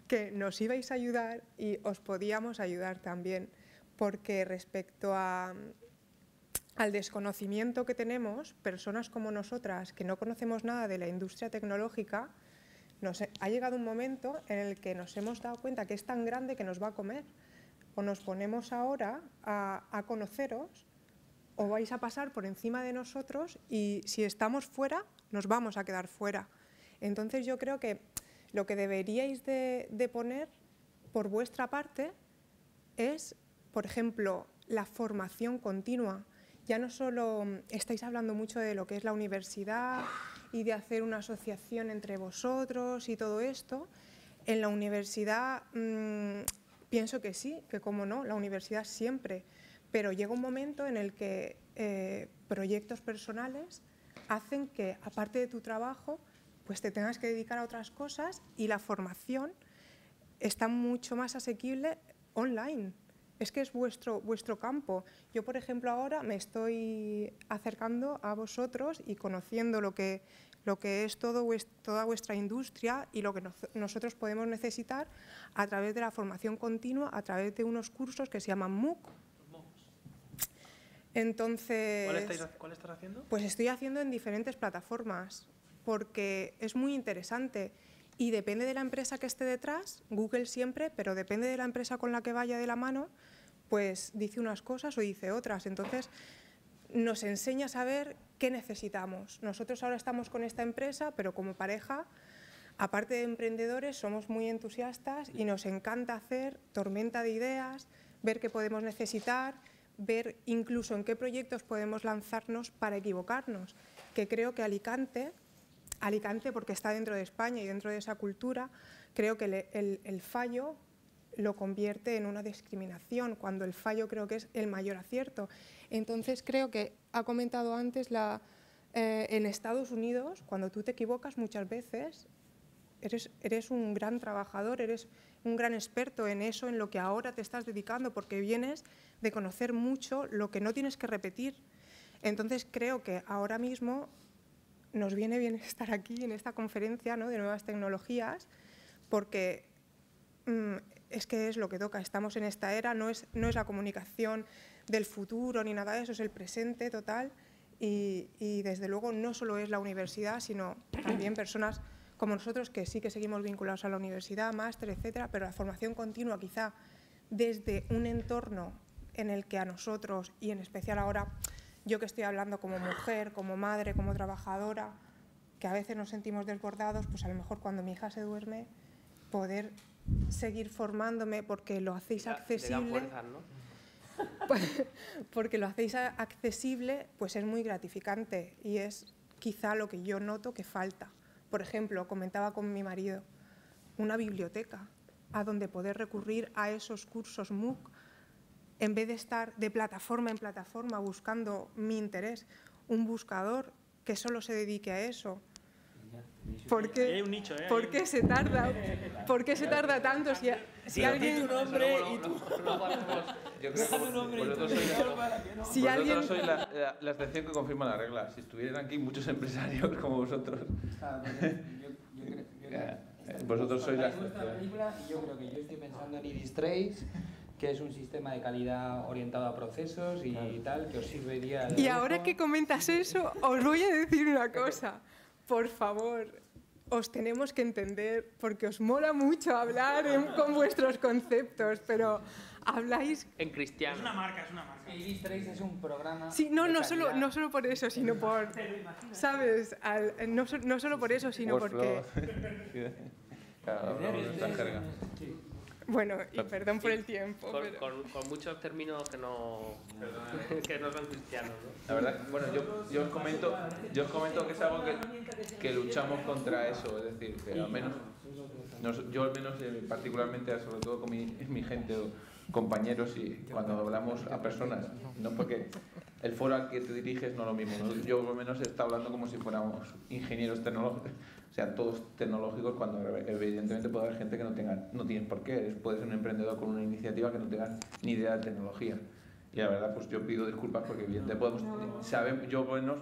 que nos ibais a ayudar y os podíamos ayudar también, porque respecto al desconocimiento que tenemos, personas como nosotras, que no conocemos nada de la industria tecnológica, ha llegado un momento en el que nos hemos dado cuenta que es tan grande que nos va a comer. O nos ponemos ahora a conoceros o vais a pasar por encima de nosotros y si estamos fuera, nos vamos a quedar fuera. Entonces yo creo que lo que deberíais de poner por vuestra parte es, por ejemplo, la formación continua. Ya no solo estáis hablando mucho de lo que es la universidad y de hacer una asociación entre vosotros y todo esto. En la universidad pienso que sí, que cómo no, la universidad siempre, pero llega un momento en el que proyectos personales hacen que, aparte de tu trabajo, pues te tengas que dedicar a otras cosas y la formación está mucho más asequible online. Es que es vuestro campo. Yo, por ejemplo, ahora me estoy acercando a vosotros y conociendo lo que es toda vuestra industria y lo que nosotros podemos necesitar a través de la formación continua, a través de unos cursos que se llaman MOOC. Entonces, ¿Cuál estás haciendo? Pues estoy haciendo en diferentes plataformas porque es muy interesante y depende de la empresa que esté detrás, Google siempre, pero depende de la empresa con la que vaya de la mano, pues dice unas cosas o dice otras. Entonces, nos enseña a saber qué necesitamos. Nosotros ahora estamos con esta empresa, pero como pareja, aparte de emprendedores, somos muy entusiastas y nos encanta hacer tormenta de ideas, ver qué podemos necesitar, ver incluso en qué proyectos podemos lanzarnos para equivocarnos, que creo que Alicante, porque está dentro de España y dentro de esa cultura, creo que el fallo lo convierte en una discriminación, cuando el fallo creo que es el mayor acierto. Entonces, creo que ha comentado antes en Estados Unidos, cuando tú te equivocas muchas veces, eres un gran trabajador, eres un gran experto en eso, en lo que ahora te estás dedicando, porque vienes de conocer mucho lo que no tienes que repetir. Entonces, creo que ahora mismo nos viene bien estar aquí en esta conferencia, ¿no?, de nuevas tecnologías, porque es que es lo que toca. Estamos en esta era, no es la comunicación del futuro ni nada de eso, es el presente total y desde luego no solo es la universidad, sino también personas como nosotros que sí que seguimos vinculados a la universidad, máster, etcétera, pero la formación continua quizá desde un entorno en el que a nosotros y en especial ahora yo que estoy hablando como mujer, como madre, como trabajadora, que a veces nos sentimos desbordados, pues a lo mejor cuando mi hija se duerme, poder seguir formándome porque lo hacéis accesible. Le da fuerza, ¿no? Porque lo hacéis accesible, pues es muy gratificante y es quizá lo que yo noto que falta. Por ejemplo, comentaba con mi marido, una biblioteca a donde poder recurrir a esos cursos MOOC en vez de estar de plataforma en plataforma buscando mi interés, un buscador que solo se dedique a eso. ¿Por qué, ¿Por qué se tarda tanto? Si alguien... tu nombre y tú... Si alguien... Vosotros sois la excepción que confirma la regla. Si estuvieran aquí muchos empresarios como vosotros... Vosotros sois la excepción. Yo creo que yo estoy pensando en Iris Trace, que es un sistema de calidad orientado a procesos y tal, que os serviría... Y ahora que comentas eso, os voy a decir una cosa. Por favor, os tenemos que entender, porque os mola mucho hablar con vuestros conceptos, pero habláis... En cristiano. Es una marca, es una marca. Iris Trace es un programa... Sí, no solo por eso, sino por... ¿Sabes? No solo por eso, sino porque... Claro, bueno, y perdón por el tiempo. Con muchos términos que no son cristianos, ¿no? La verdad, bueno, yo os comento que es algo que luchamos contra eso, es decir, que al menos, particularmente, sobre todo con mi gente o compañeros, y cuando hablamos a personas, no porque el foro al que te diriges no es lo mismo, ¿no? Yo por lo menos está hablando como si fuéramos ingenieros tecnológicos, o sea, todos tecnológicos, cuando evidentemente puede haber gente que no tiene por qué, puede ser un emprendedor con una iniciativa que no tenga ni idea de tecnología. Y la verdad, pues yo pido disculpas porque evidentemente podemos, sabemos, yo por lo menos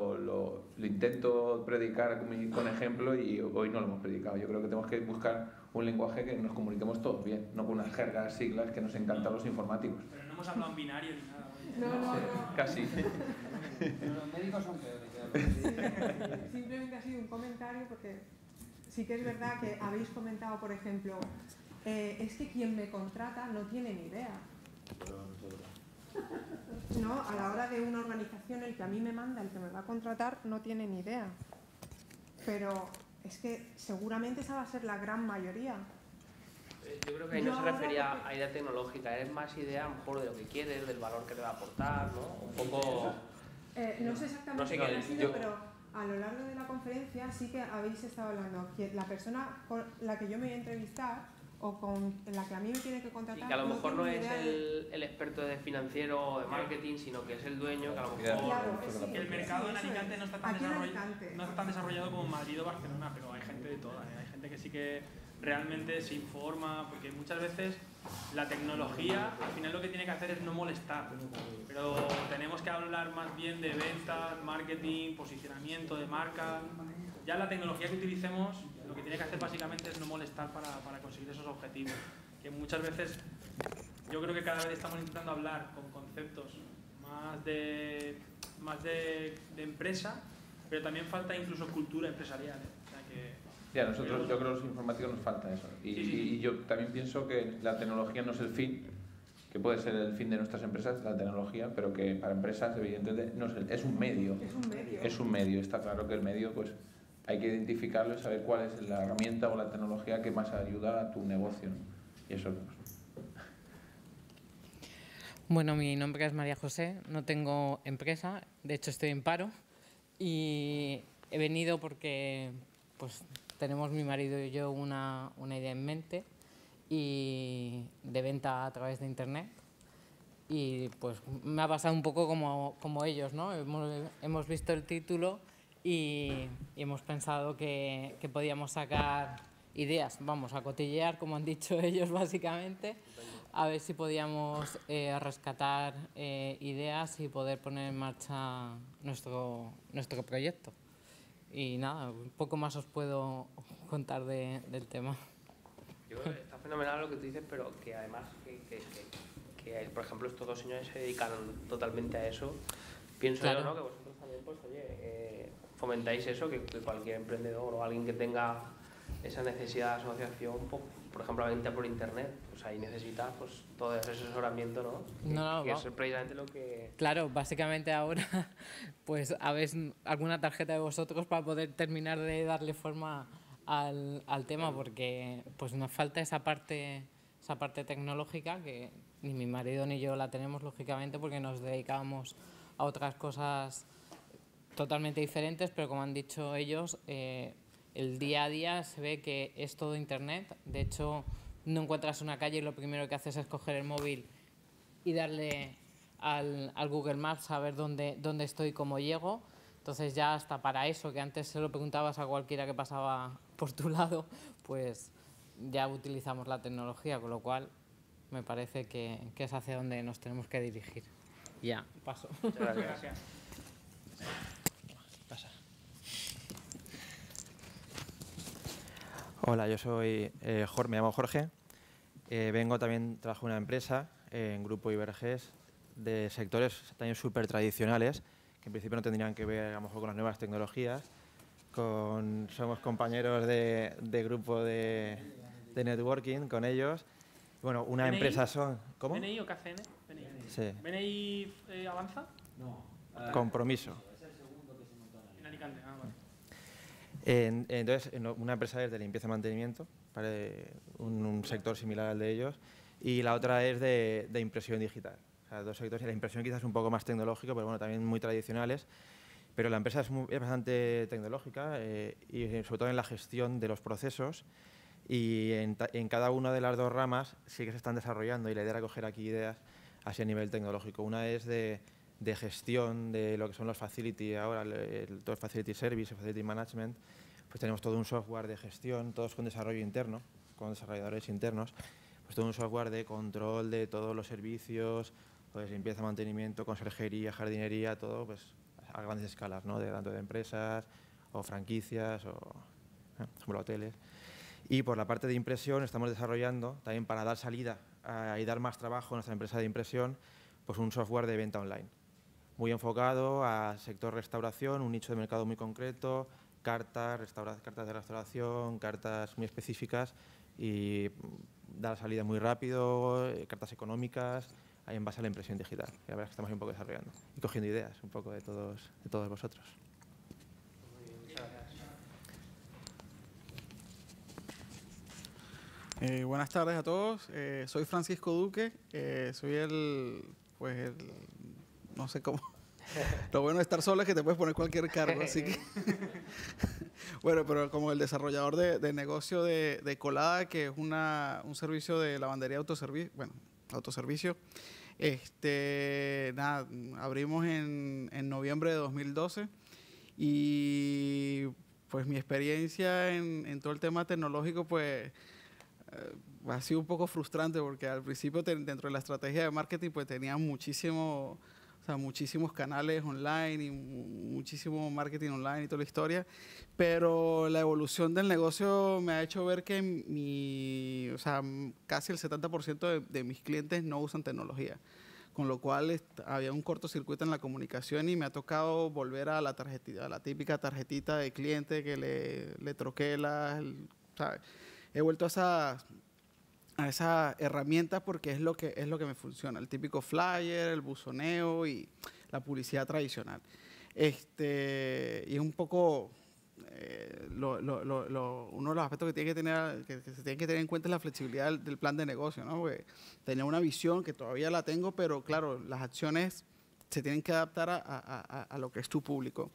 lo intento predicar con ejemplo y hoy no lo hemos predicado. Yo creo que tenemos que buscar un lenguaje que nos comuniquemos todos bien, no con unas jergas, siglas que nos encantan los informáticos. Pero no hemos hablado en binario ni nada. No. Casi. Pero los médicos son peores. Simplemente ha sido un comentario porque sí que es verdad que habéis comentado, por ejemplo, es que quien me contrata no tiene ni idea. No, a la hora de una organización, el que a mí me manda, el que me va a contratar, no tiene ni idea. Pero es que seguramente esa va a ser la gran mayoría. Yo creo que ahí no se refería a idea tecnológica, es más idea mejor de lo que quieres, del valor que te va a aportar, ¿no? Un poco... no sé exactamente qué ha sido, pero a lo largo de la conferencia sí que habéis estado hablando que la persona con la que yo me voy a entrevistar o con la que a mí me tiene que contratar... Y que a lo mejor no es el experto de financiero o de marketing, sino que es el dueño, que a lo mejor... Claro, sí, el mercado en Alicante no está tan desarrollado como Madrid o Barcelona, pero hay gente de todas, ¿eh? Hay gente que sí que realmente se informa, porque muchas veces la tecnología al final lo que tiene que hacer es no molestar, pero tenemos que hablar más bien de ventas, marketing, posicionamiento de marca. Ya la tecnología que utilicemos lo que tiene que hacer básicamente es no molestar para conseguir esos objetivos, que muchas veces yo creo que cada vez estamos intentando hablar con conceptos más de empresa, pero también falta incluso cultura empresarial, o sea que... Ya, nosotros, yo creo que los informáticos nos falta eso. Y yo también pienso que la tecnología no es el fin, que puede ser el fin de nuestras empresas, la tecnología, pero que para empresas, evidentemente, no es, es un medio. Es un medio. Es un medio. Está claro que el medio, pues, hay que identificarlo y saber cuál es la herramienta o la tecnología que más ayuda a tu negocio, ¿no? Y eso, pues. Bueno, mi nombre es María José, no tengo empresa, de hecho estoy en paro y he venido porque, pues, tenemos mi marido y yo una idea en mente y de venta a través de internet, y pues me ha pasado un poco como ellos, ¿no? Hemos visto el título y hemos pensado que podíamos sacar ideas, vamos, a cotillear, como han dicho ellos básicamente, a ver si podíamos rescatar ideas y poder poner en marcha nuestro proyecto. Y nada, un poco más os puedo contar del tema. Yo creo que está fenomenal lo que tú dices, pero que además, que por ejemplo, estos dos señores se dedican totalmente a eso. Pienso claro. Yo, ¿no?, que vosotros también, pues, oye, fomentáis eso, que cualquier emprendedor o alguien que tenga esa necesidad de asociación, por ejemplo, la venta por internet, pues ahí necesitas, pues, todo ese asesoramiento, ¿no? Que es precisamente lo que... Claro, básicamente ahora, pues, habéis alguna tarjeta de vosotros para poder terminar de darle forma al tema, porque, pues, nos falta esa parte tecnológica, que ni mi marido ni yo la tenemos, lógicamente, porque nos dedicábamos a otras cosas totalmente diferentes, pero como han dicho ellos... el día a día se ve que es todo internet. De hecho, no encuentras una calle y lo primero que haces es coger el móvil y darle al Google Maps a ver dónde estoy y cómo llego. Entonces ya hasta para eso, que antes se lo preguntabas a cualquiera que pasaba por tu lado, pues ya utilizamos la tecnología, con lo cual me parece que es hacia donde nos tenemos que dirigir. Ya, paso. Muchas gracias. Pasa. Hola, yo soy Jorge, me llamo Jorge, vengo también, trabajo en una empresa, en Grupo Iberges, de sectores también súper tradicionales, que en principio no tendrían que ver a lo mejor con las nuevas tecnologías, somos compañeros de grupo de networking con ellos. Bueno, una BNI, empresa son... ¿Cómo? ¿BNI o KCN? BNI. Sí. ¿BNI Avanza? No. Compromiso. Es el segundo que se montó en Alicante. Ah, vale. Entonces, una empresa es de limpieza y mantenimiento, para un sector similar al de ellos, y la otra es de impresión digital. O sea, dos sectores, y la impresión quizás un poco más tecnológico, pero bueno, también muy tradicionales. Pero la empresa es bastante tecnológica, y sobre todo en la gestión de los procesos, y en cada una de las dos ramas sí que se están desarrollando, y la idea era coger aquí ideas así a nivel tecnológico. Una es de gestión de lo que son los facility ahora, todo el facility service, el facility management, pues tenemos todo un software de gestión, todos con desarrollo interno, con desarrolladores internos, pues todo un software de control de todos los servicios, pues limpieza, mantenimiento, conserjería, jardinería, todo pues a grandes escalas, ¿no? Tanto de empresas o franquicias o, por ejemplo, hoteles. Y por la parte de impresión estamos desarrollando, también para dar salida y dar más trabajo a nuestra empresa de impresión, pues un software de venta online, muy enfocado al sector restauración, un nicho de mercado muy concreto, cartas de restauración, cartas muy específicas y dar salida muy rápido, cartas económicas, en base a la impresión digital. Y la verdad es que estamos ahí un poco desarrollando y cogiendo ideas un poco de todos vosotros. Buenas tardes a todos. Soy Francisco Duque, soy el... no sé cómo, Lo bueno de estar solo es que te puedes poner cualquier cargo, así que... Bueno, pero como el desarrollador de negocio de Colada, que es un servicio de lavandería autoservicio, bueno, autoservicio, nada, abrimos en noviembre de 2012 y pues mi experiencia en todo el tema tecnológico pues ha sido un poco frustrante porque al principio dentro de la estrategia de marketing pues tenía muchísimo... O sea, muchísimos canales online y muchísimo marketing online y toda la historia. Pero la evolución del negocio me ha hecho ver que o sea, casi el 70% de mis clientes no usan tecnología. Con lo cual había un cortocircuito en la comunicación y me ha tocado volver a la tarjetita, a la típica tarjetita de cliente que le troquelas. O sea, he vuelto a esa herramienta porque es lo que me funciona, el típico flyer, el buzoneo y la publicidad tradicional. Y es un poco, uno de los aspectos que se tiene que tener en cuenta es la flexibilidad del plan de negocio, ¿no? Porque tenía una visión que todavía la tengo, pero claro, las acciones se tienen que adaptar a lo que es tu público.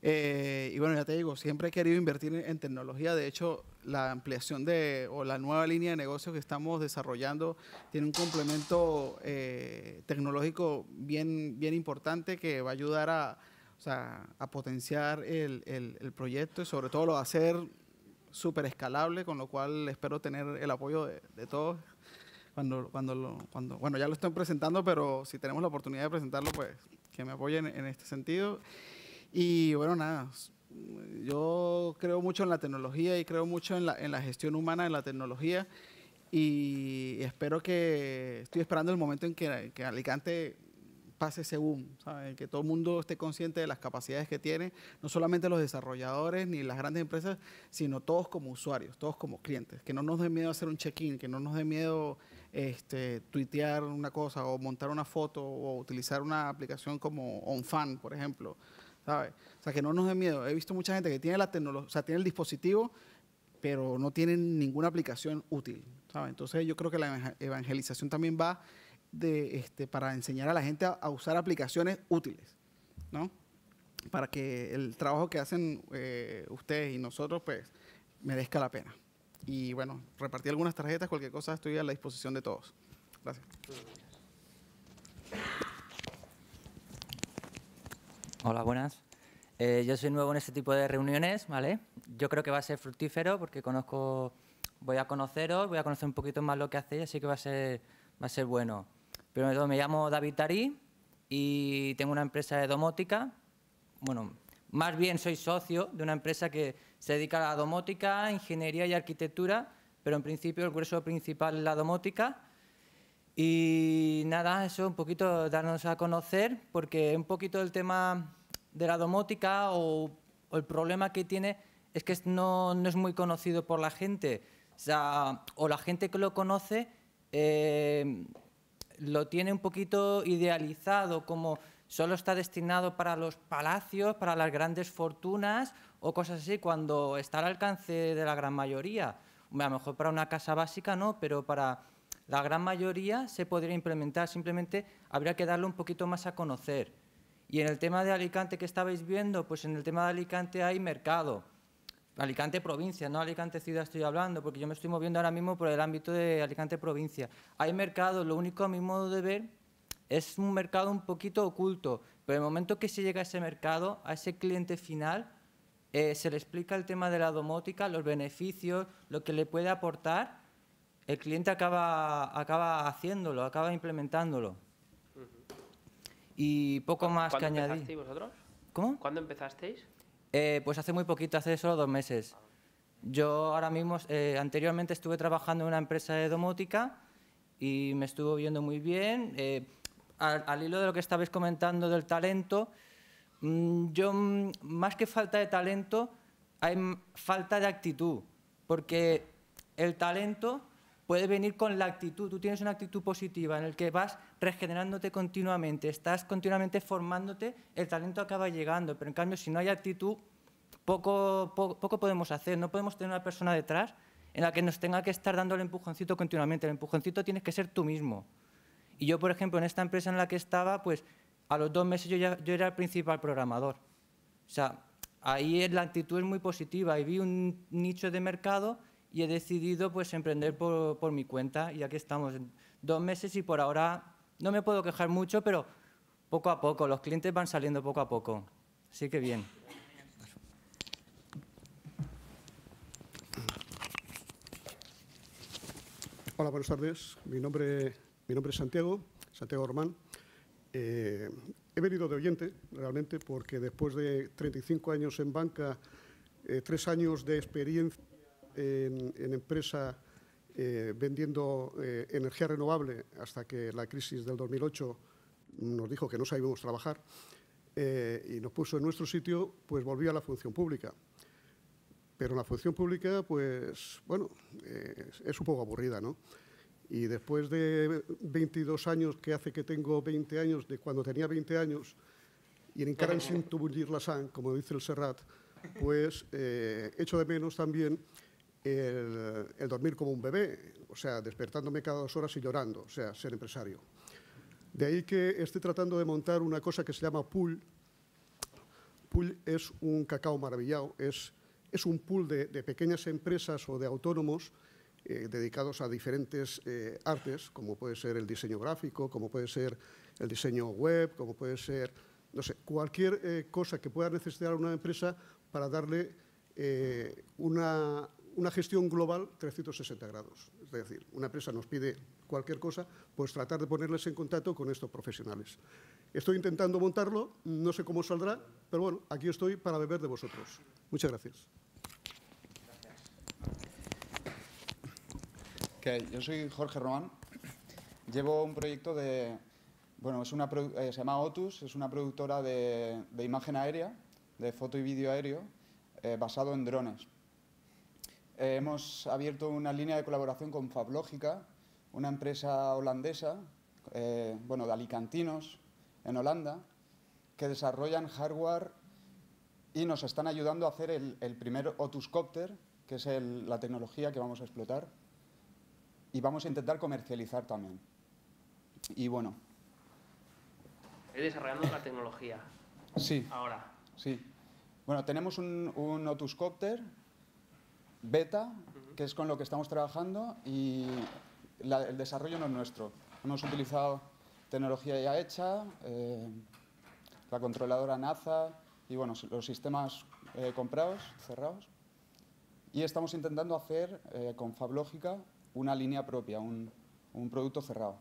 Y bueno, ya te digo, siempre he querido invertir en tecnología. De hecho, la ampliación o la nueva línea de negocios que estamos desarrollando tiene un complemento tecnológico bien importante que va a ayudar a potenciar el proyecto y sobre todo lo va a hacer súper escalable, con lo cual espero tener el apoyo de todos. Bueno, ya lo estoy presentando, pero si tenemos la oportunidad de presentarlo, pues que me apoyen en este sentido. Y bueno, nada, yo creo mucho en la tecnología y creo mucho en la gestión humana de la tecnología y estoy esperando el momento en que Alicante pase ese boom, ¿sabes? Que todo el mundo esté consciente de las capacidades que tiene, no solamente los desarrolladores ni las grandes empresas, sino todos como usuarios, todos como clientes, que no nos dé miedo hacer un check-in, que no nos dé miedo tuitear una cosa o montar una foto o utilizar una aplicación como OnFan, por ejemplo, ¿sabes? O sea, que no nos dé miedo. He visto mucha gente que tiene la tecnología, o sea, tiene el dispositivo, pero no tienen ninguna aplicación útil, ¿sabes? Entonces yo creo que la evangelización también va para enseñar a la gente a usar aplicaciones útiles, ¿no? Para que el trabajo que hacen ustedes y nosotros, pues, merezca la pena. Y bueno, repartí algunas tarjetas, cualquier cosa, estoy a la disposición de todos. Gracias. Hola, buenas. Yo soy nuevo en este tipo de reuniones, ¿vale? Yo creo que va a ser fructífero porque voy a conocer un poquito más lo que hacéis, así que va a ser bueno. Primero de todo, me llamo David Tarí y tengo una empresa de domótica. Bueno, más bien soy socio de una empresa que se dedica a la domótica, ingeniería y arquitectura, pero en principio el grueso principal es la domótica. Y nada, eso un poquito darnos a conocer, porque un poquito el tema de la domótica o el problema que tiene es que no es muy conocido por la gente. O la gente que lo conoce lo tiene un poquito idealizado, como solo está destinado para los palacios, para las grandes fortunas o cosas así, cuando está al alcance de la gran mayoría. A lo mejor para una casa básica no, pero para la gran mayoría se podría implementar, simplemente habría que darlo un poquito más a conocer. Y en el tema de Alicante que estabais viendo, pues en el tema de Alicante hay mercado. Alicante provincia, no Alicante ciudad estoy hablando, porque yo me estoy moviendo ahora mismo por el ámbito de Alicante provincia. Hay mercado, lo único a mi modo de ver es un mercado un poquito oculto, pero el momento que se llega a ese mercado, a ese cliente final, se le explica el tema de la domótica, los beneficios, lo que le puede aportar, el cliente acaba haciéndolo, acaba implementándolo. Uh-huh. Y poco más que añadir. ¿Cuándo empezasteis vosotros? ¿Cómo? ¿Cuándo empezasteis? Pues hace muy poquito, hace solo 2 meses. Yo ahora mismo, anteriormente estuve trabajando en una empresa de domótica y me estuvo viendo muy bien. Al hilo de lo que estabais comentando del talento, yo más que falta de talento, hay falta de actitud, porque el talento puede venir con la actitud. Tú tienes una actitud positiva en la que vas regenerándote continuamente, estás continuamente formándote, el talento acaba llegando. Pero en cambio, si no hay actitud, poco podemos hacer. No podemos tener una persona detrás en la que nos tenga que estar dando el empujoncito continuamente. El empujoncito tienes que ser tú mismo. Y yo, por ejemplo, en esta empresa en la que estaba, pues a los 2 meses yo era el principal programador. O sea, ahí la actitud es muy positiva y vi un nicho de mercado y he decidido pues emprender por mi cuenta y aquí estamos en 2 meses y por ahora no me puedo quejar mucho, pero poco a poco, los clientes van saliendo poco a poco. Así que bien. Hola, buenas tardes. Mi nombre es Santiago Román. He venido de oyente, realmente, porque después de 35 años en banca, 3 años de experiencia en empresa vendiendo energía renovable hasta que la crisis del 2008 nos dijo que no sabíamos trabajar y nos puso en nuestro sitio, pues volví a la función pública. Pero la función pública, pues, bueno, es un poco aburrida, ¿no? Y después de 22 años, que hace que tengo 20 años, de cuando tenía 20 años, y en encaran sin tubullir la sang, como dice el Serrat, pues echo de menos también el dormir como un bebé, o sea, despertándome cada 2 horas y llorando, o sea, ser empresario. De ahí que estoy tratando de montar una cosa que se llama Pool. Pool es un cacao maravillado, es un pool de pequeñas empresas o de autónomos dedicados a diferentes artes, como puede ser el diseño gráfico, como puede ser el diseño web, como puede ser, no sé, cualquier cosa que pueda necesitar una empresa para darle una gestión global 360 grados. Es decir, una empresa nos pide cualquier cosa, pues tratar de ponerles en contacto con estos profesionales. Estoy intentando montarlo, no sé cómo saldrá, pero bueno, aquí estoy para beber de vosotros. Muchas gracias. Okay, yo soy Jorge Román. Llevo un proyecto de... Bueno, se llama Otus, es una productora de imagen aérea, de foto y vídeo aéreo, basado en drones. Hemos abierto una línea de colaboración con Fablogica, una empresa holandesa, bueno, de alicantinos, en Holanda, que desarrollan hardware y nos están ayudando a hacer el primer Otuscopter, que es la tecnología que vamos a explotar y vamos a intentar comercializar también. Y bueno. Desarrollando la tecnología. Sí. Ahora. Sí. Bueno, tenemos un Otuscopter beta, que es con lo que estamos trabajando y el desarrollo no es nuestro. Hemos utilizado tecnología ya hecha, la controladora NASA y bueno, los sistemas comprados, cerrados. Y estamos intentando hacer con Fablogica una línea propia, un producto cerrado.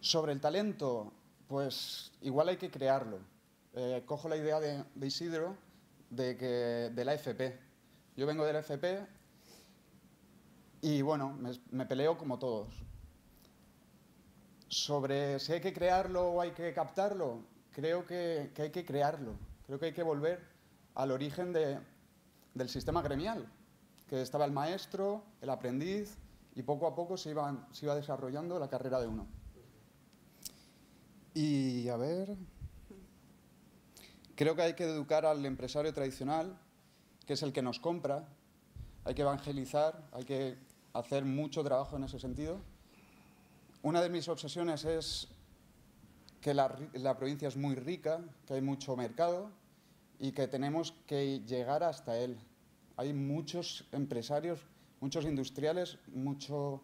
Sobre el talento, pues igual hay que crearlo. Cojo la idea de Isidro de la FP. Yo vengo de la FP y bueno, me peleo como todos. Sobre si hay que crearlo o hay que captarlo, creo que hay que crearlo. Creo que hay que volver al origen del sistema gremial, que estaba el maestro, el aprendiz, y poco a poco se iba desarrollando la carrera de uno. Y a ver... Creo que hay que educar al empresario tradicional, que es el que nos compra. Hay que evangelizar, hay que hacer mucho trabajo en ese sentido. Una de mis obsesiones es que la provincia es muy rica, que hay mucho mercado y que tenemos que llegar hasta él. Hay muchos empresarios, muchos industriales, mucho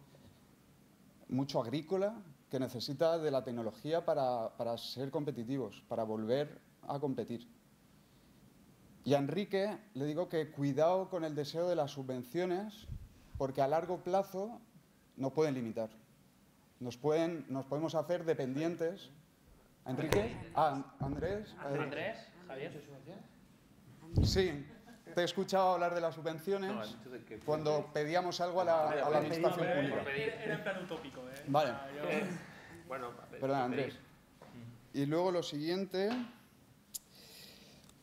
agrícola que necesita de la tecnología para ser competitivos, para volver a competir. Y a Enrique le digo que cuidado con el deseo de las subvenciones porque a largo plazo nos pueden limitar. Nos podemos hacer dependientes. ¿Enrique? Ah, Andrés. ¿Andrés? ¿Javier? Sí, te he escuchado hablar de las subvenciones cuando pedíamos algo a la administración pública. Era en plan utópico, ¿eh? Vale. Bueno, perdón, Andrés. Y luego lo siguiente,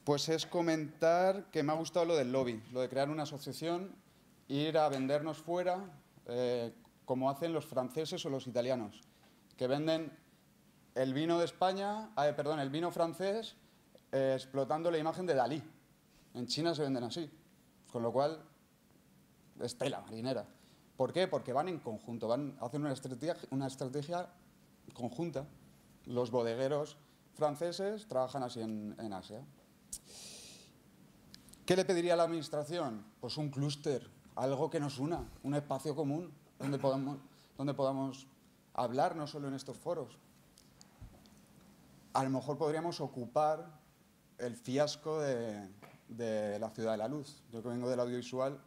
pues es comentar que me ha gustado lo del lobby, lo de crear una asociación, ir a vendernos fuera, como hacen los franceses o los italianos, que venden el vino de España, perdón, el vino francés, explotando la imagen de Dalí. En China se venden así, con lo cual es tela marinera. ¿Por qué? Porque van en conjunto, hacen una estrategia conjunta. los bodegueros franceses trabajan así en Asia. ¿Qué le pediría a la administración? Pues un clúster, algo que nos una, un espacio común donde podamos hablar, no solo en estos foros. A lo mejor podríamos ocupar el fiasco de la ciudad de la luz. Yo que vengo del audiovisual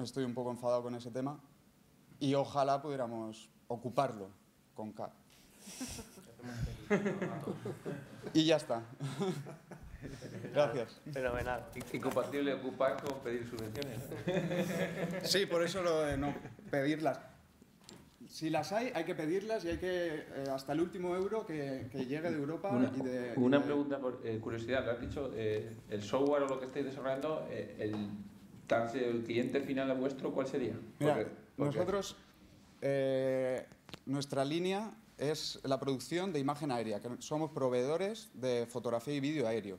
estoy un poco enfadado con ese tema y ojalá pudiéramos ocuparlo con K. Y ya está. Gracias. Fenomenal. Incompatible ocupar con pedir subvenciones. Sí, por eso lo de no pedirlas. Si las hay, hay que pedirlas y hay que, hasta el último euro que llegue de Europa. Una pregunta por curiosidad, lo has dicho, el software o lo que estáis desarrollando, el cliente final vuestro, ¿cuál sería? Mira, nosotros, nuestra línea es la producción de imagen aérea, que somos proveedores de fotografía y vídeo aéreo.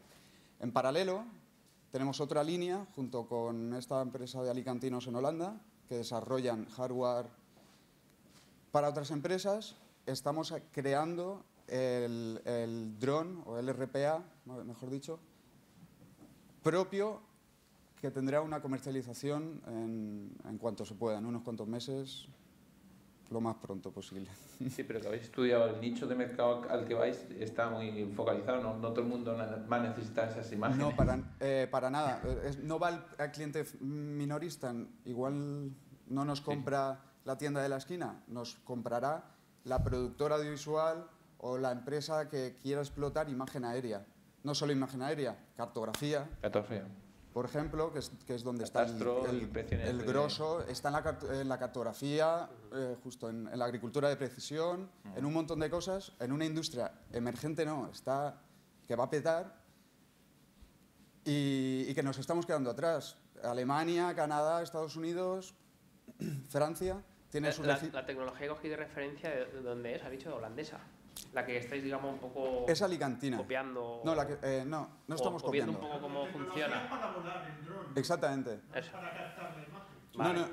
En paralelo, tenemos otra línea junto con esta empresa de alicantinos en Holanda, que desarrollan hardware para otras empresas. Estamos creando el dron, o el RPA, mejor dicho, propio, que tendrá una comercialización en cuanto se pueda, en unos cuantos meses, lo más pronto posible. Sí, pero que habéis estudiado el nicho de mercado al que vais, está muy focalizado, no todo el mundo va a necesitar esas imágenes. No, para nada. No va al cliente minorista, igual no nos compra la tienda de la esquina, nos comprará la productora audiovisual o la empresa que quiera explotar imagen aérea. No solo imagen aérea, cartografía. Cartografía. Por ejemplo, que es donde está el grosso, está en la cartografía, justo en la agricultura de precisión, en un montón de cosas, en una industria emergente no, está que va a petar y que nos estamos quedando atrás. Alemania, Canadá, Estados Unidos, Francia... tiene la tecnología que cogí de referencia, ¿de dónde es? Ha dicho holandesa. La que estáis, digamos, un poco... Es alicantina. Copiando... No, no estamos copiando. Un poco cómo funciona. Para volar el dron. Exactamente. Eso. Para captar la imagen. Vale. No,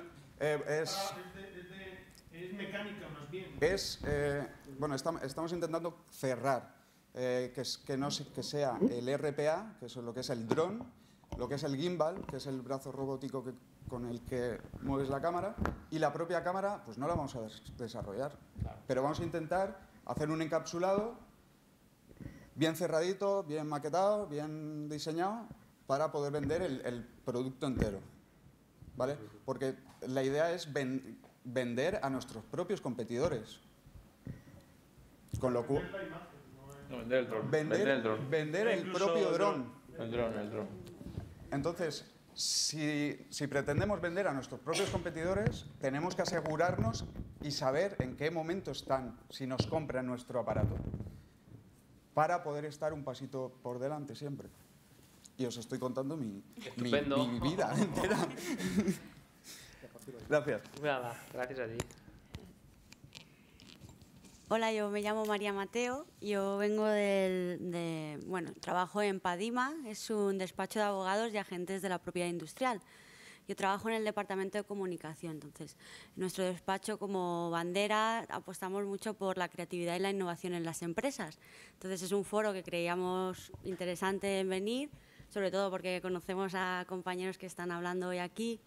es mecánica más bien. Bueno, estamos intentando cerrar que sea el RPA, que es lo que es el dron, lo que es el gimbal, que es el brazo robótico con el que mueves la cámara, y la propia cámara, pues no la vamos a desarrollar. Claro. Pero vamos a intentar hacer un encapsulado bien cerradito, bien maquetado, bien diseñado, para poder vender el producto entero, ¿vale? Porque la idea es vender a nuestros propios competidores. Con lo cual... Vender el propio dron. El dron. Entonces, si pretendemos vender a nuestros propios competidores, tenemos que asegurarnos y saber en qué momento están, si nos compran nuestro aparato, para poder estar un pasito por delante siempre. Y os estoy contando mi vida entera. Gracias. Nada, gracias a ti. Hola, yo me llamo María Mateo, yo vengo trabajo en Padima, es un despacho de abogados y agentes de la propiedad industrial. Yo trabajo en el departamento de comunicación, entonces, en nuestro despacho como bandera apostamos mucho por la creatividad y la innovación en las empresas. Entonces, es un foro que creíamos interesante en venir, sobre todo porque conocemos a compañeros que están hablando hoy aquí.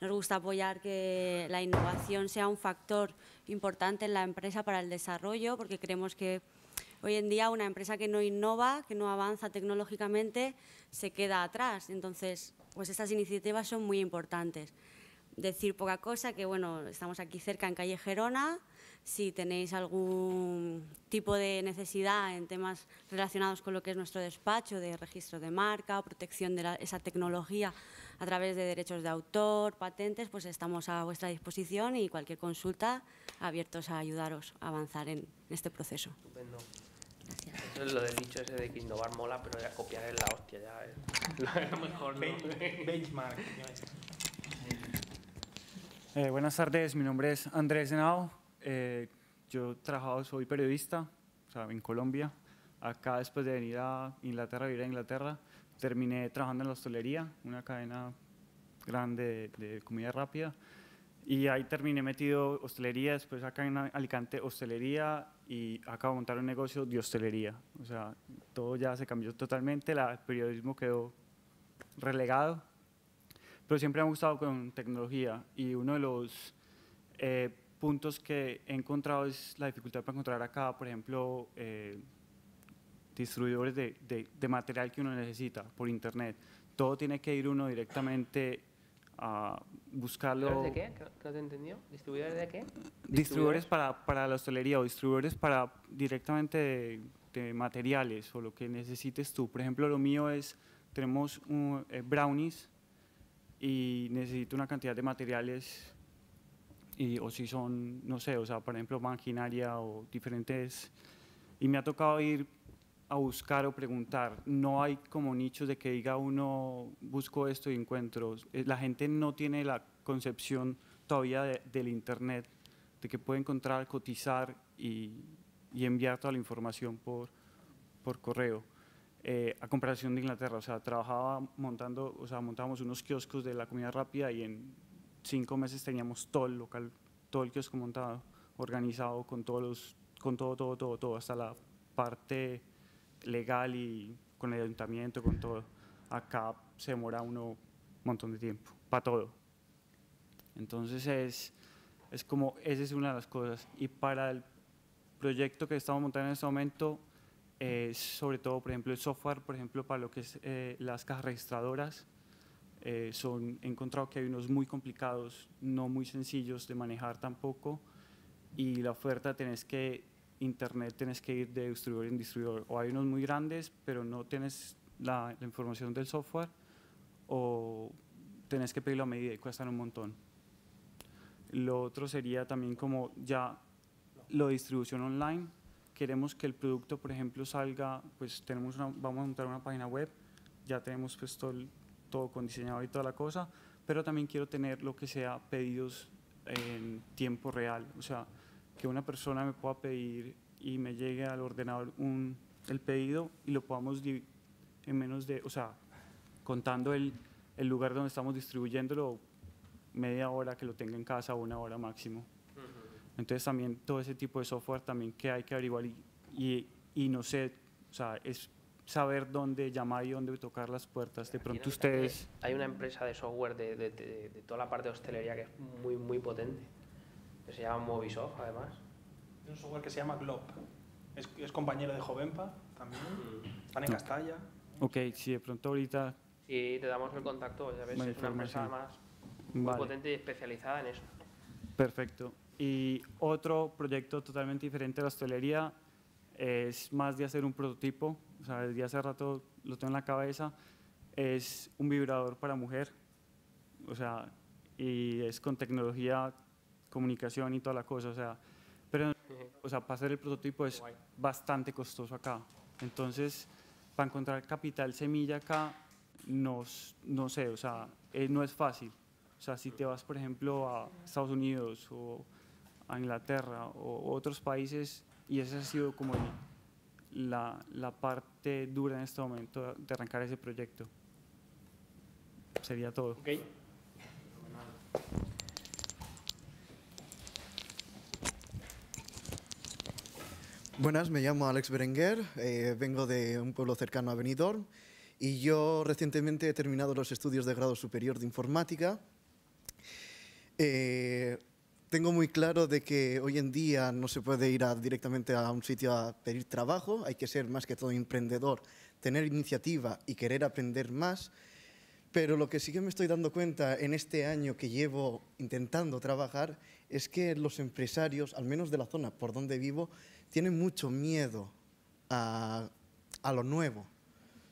Nos gusta apoyar que la innovación sea un factor importante en la empresa para el desarrollo, porque creemos que hoy en día una empresa que no innova, que no avanza tecnológicamente, se queda atrás. Entonces, pues estas iniciativas son muy importantes. Decir poca cosa, que bueno, estamos aquí cerca en calle Gerona, si tenéis algún tipo de necesidad en temas relacionados con lo que es nuestro despacho, de registro de marca, protección de esa tecnología a través de derechos de autor, patentes, pues estamos a vuestra disposición y cualquier consulta abiertos a ayudaros a avanzar en este proceso. Estupendo. Gracias. Eso es lo del dicho ese de que innovar mola, pero ya copiar es la hostia, ya es lo mejor, ¿no? Benchmark. Buenas tardes, mi nombre es Andrés de España. Yo soy periodista, o sea, en Colombia. Acá, después de venir a Inglaterra, terminé trabajando en la hostelería, una cadena grande de comida rápida. Y ahí terminé metido hostelería, después acá en Alicante hostelería y acabo de montar un negocio de hostelería. O sea, todo ya se cambió totalmente, el periodismo quedó relegado. Pero siempre me ha gustado con tecnología y uno de los puntos que he encontrado es la dificultad para encontrar acá, por ejemplo, distribuidores de material que uno necesita por internet. Todo tiene que ir uno directamente a buscarlo. ¿De qué? ¿No te entendió? ¿Distribuidores de qué? Distribuidores para la hostelería o distribuidores para directamente de materiales o lo que necesites tú. Por ejemplo, lo mío es, tenemos brownies y necesito una cantidad de materiales y, o si son, no sé, o sea, por ejemplo, maquinaria o diferentes. Y me ha tocado ir a buscar o preguntar. No hay como nichos de que diga uno, busco esto y encuentro. La gente no tiene la concepción todavía del internet, de que puede encontrar, cotizar y enviar toda la información por correo. A comparación de Inglaterra, o sea, montábamos unos kioscos de la comida rápida y en 5 meses teníamos todo el local, todo el kiosco montado, organizado con todos los, con todo, hasta la parte legal y con el ayuntamiento, con todo. Acá se demora un montón de tiempo, para todo. Entonces es como, esa es una de las cosas. Y para el proyecto que estamos montando en este momento, sobre todo, por ejemplo, el software, por ejemplo, para lo que es las cajas registradoras, he encontrado que hay unos muy complicados, no muy sencillos de manejar tampoco, y la oferta tenés que ir de distribuidor en distribuidor, o hay unos muy grandes pero no tienes la información del software, o tenés que pedirlo a medida y cuestan un montón. Lo otro sería también como ya lo de distribución online. Queremos que el producto, por ejemplo, salga, pues tenemos vamos a montar una página web, ya tenemos pues todo con diseñador y toda la cosa, pero también quiero tener lo que sea pedidos en tiempo real, o sea, que una persona me pueda pedir y me llegue al ordenador el pedido y lo podamos en menos de, o sea, contando el lugar donde estamos distribuyéndolo, media hora que lo tenga en casa o 1 hora máximo. Entonces también todo ese tipo de software también que hay que averiguar y no sé, o sea, es saber dónde llamar y dónde tocar las puertas. De pronto ustedes… Hay una empresa de software de toda la parte de hostelería que es muy, muy potente. Que se llama Movisoft, además. Es un software que se llama Glob. Es compañero de Jovenpa también. Están en Castalla. Ok, sí, de pronto ahorita… Sí, te damos el contacto, ya ves, es una empresa más muy potente y especializada en eso. Perfecto. Y otro proyecto totalmente diferente de la hostelería es más de hacer un prototipo, o sea, desde hace rato lo tengo en la cabeza, es un vibrador para mujer, o sea, y es con tecnología, comunicación y toda la cosa, o sea, pero o sea, para hacer el prototipo es bastante costoso acá. Entonces, para encontrar capital semilla acá, no sé, o sea, no es fácil. O sea, si te vas, por ejemplo, a Estados Unidos o a Inglaterra o otros países, y esa ha sido como la parte dura en este momento de arrancar ese proyecto. Sería todo. Okay. Buenas, me llamo Alex Berenguer, vengo de un pueblo cercano a Benidorm y yo recientemente he terminado los estudios de grado superior de informática. Tengo muy claro de que hoy en día no se puede ir directamente a un sitio a pedir trabajo, hay que ser más que todo emprendedor, tener iniciativa y querer aprender más, pero lo que sí que me estoy dando cuenta en este año que llevo intentando trabajar es que los empresarios, al menos de la zona por donde vivo, tienen mucho miedo a lo nuevo.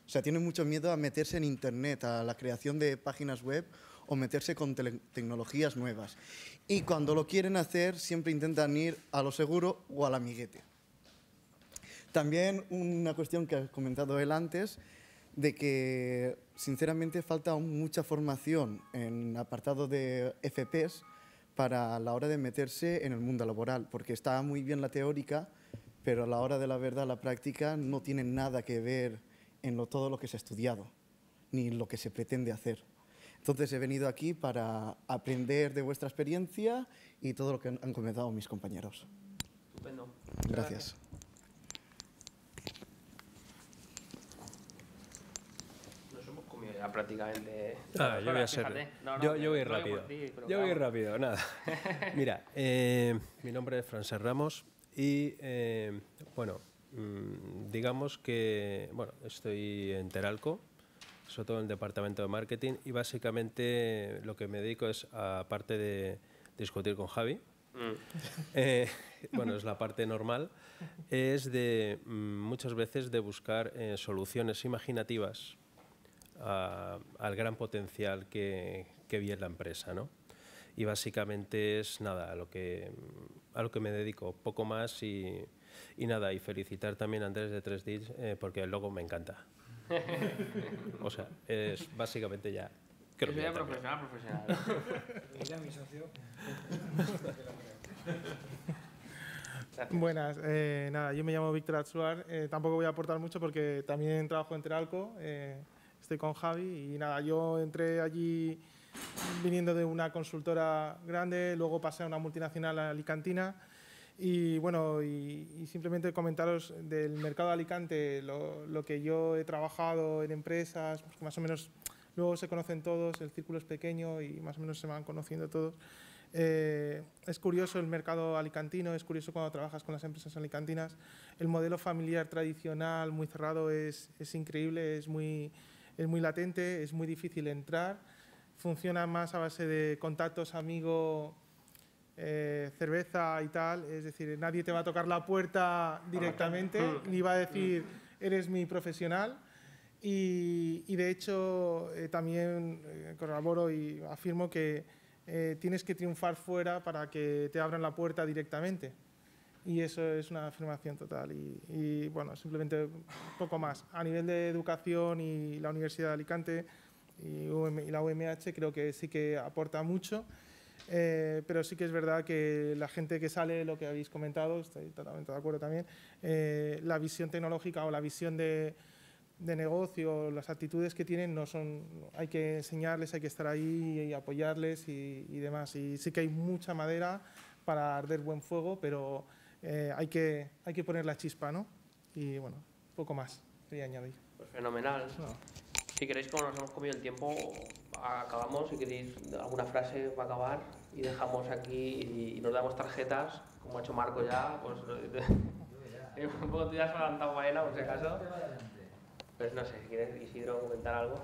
O sea, tienen mucho miedo a meterse en Internet, a la creación de páginas web o meterse con tecnologías nuevas. Y cuando lo quieren hacer, siempre intentan ir a lo seguro o al amiguete. También una cuestión que ha comentado él antes, de que sinceramente falta aún mucha formación en apartado de FPs para la hora de meterse en el mundo laboral, porque está muy bien la teórica, pero a la hora de la verdad la práctica no tiene nada que ver en todo lo que se ha estudiado, ni lo que se pretende hacer. Entonces he venido aquí para aprender de vuestra experiencia y todo lo que han comentado mis compañeros. Estupendo. Gracias. Nos hemos comido ya prácticamente... Ah, yo voy a ser... Yo voy rápido. Yo voy rápido, nada. Mira, mi nombre es Francesc Ramos y, bueno, digamos que estoy en Teralco, sobre todo en el departamento de marketing, y básicamente lo que me dedico es, aparte de discutir con Javi, bueno, es la parte normal, es de muchas veces de buscar soluciones imaginativas al gran potencial que vi en la empresa, ¿no? Y básicamente es nada, a lo que me dedico, poco más y nada, y felicitar también a Andrés de 3D porque el logo me encanta. O sea, es básicamente ya... Creo que ya profesional. Mira, mi socio. Buenas, nada, yo me llamo Víctor Atsuar, tampoco voy a aportar mucho porque también trabajo en Teralco, estoy con Javi y nada, yo entré allí viniendo de una consultora grande, luego pasé a una multinacional alicantina. Y bueno, y simplemente comentaros del mercado de Alicante, lo que yo he trabajado en empresas, pues más o menos luego se conocen todos, el círculo es pequeño y más o menos se van conociendo todos. Es curioso el mercado alicantino, es curioso cuando trabajas con las empresas alicantinas. El modelo familiar tradicional, muy cerrado, es increíble, es muy latente, es muy difícil entrar. Funciona más a base de contactos, amigos... cerveza y tal, es decir, nadie te va a tocar la puerta directamente, ni va a decir, eres mi profesional. Y de hecho, también corroboro y afirmo que tienes que triunfar fuera para que te abran la puerta directamente. Y eso es una afirmación total. Y bueno, simplemente un poco más. A nivel de educación y la Universidad de Alicante y la UMH creo que sí que aporta mucho. Pero sí que es verdad que la gente que sale, lo que habéis comentado, estoy totalmente de acuerdo también, la visión tecnológica o la visión de negocio, las actitudes que tienen, no son, hay que enseñarles, hay que estar ahí y apoyarles y demás. Y sí que hay mucha madera para arder buen fuego, pero hay que poner la chispa, ¿no? Y bueno, poco más quería añadir. Pues fenomenal. No. Si queréis, como nos hemos comido el tiempo, acabamos. Si queréis alguna frase para acabar y dejamos aquí y nos damos tarjetas, como ha hecho Marco ya, pues un poco tú ya has adelantado mañana, por si acaso. Pues no sé, si quieres, Isidro, comentar algo.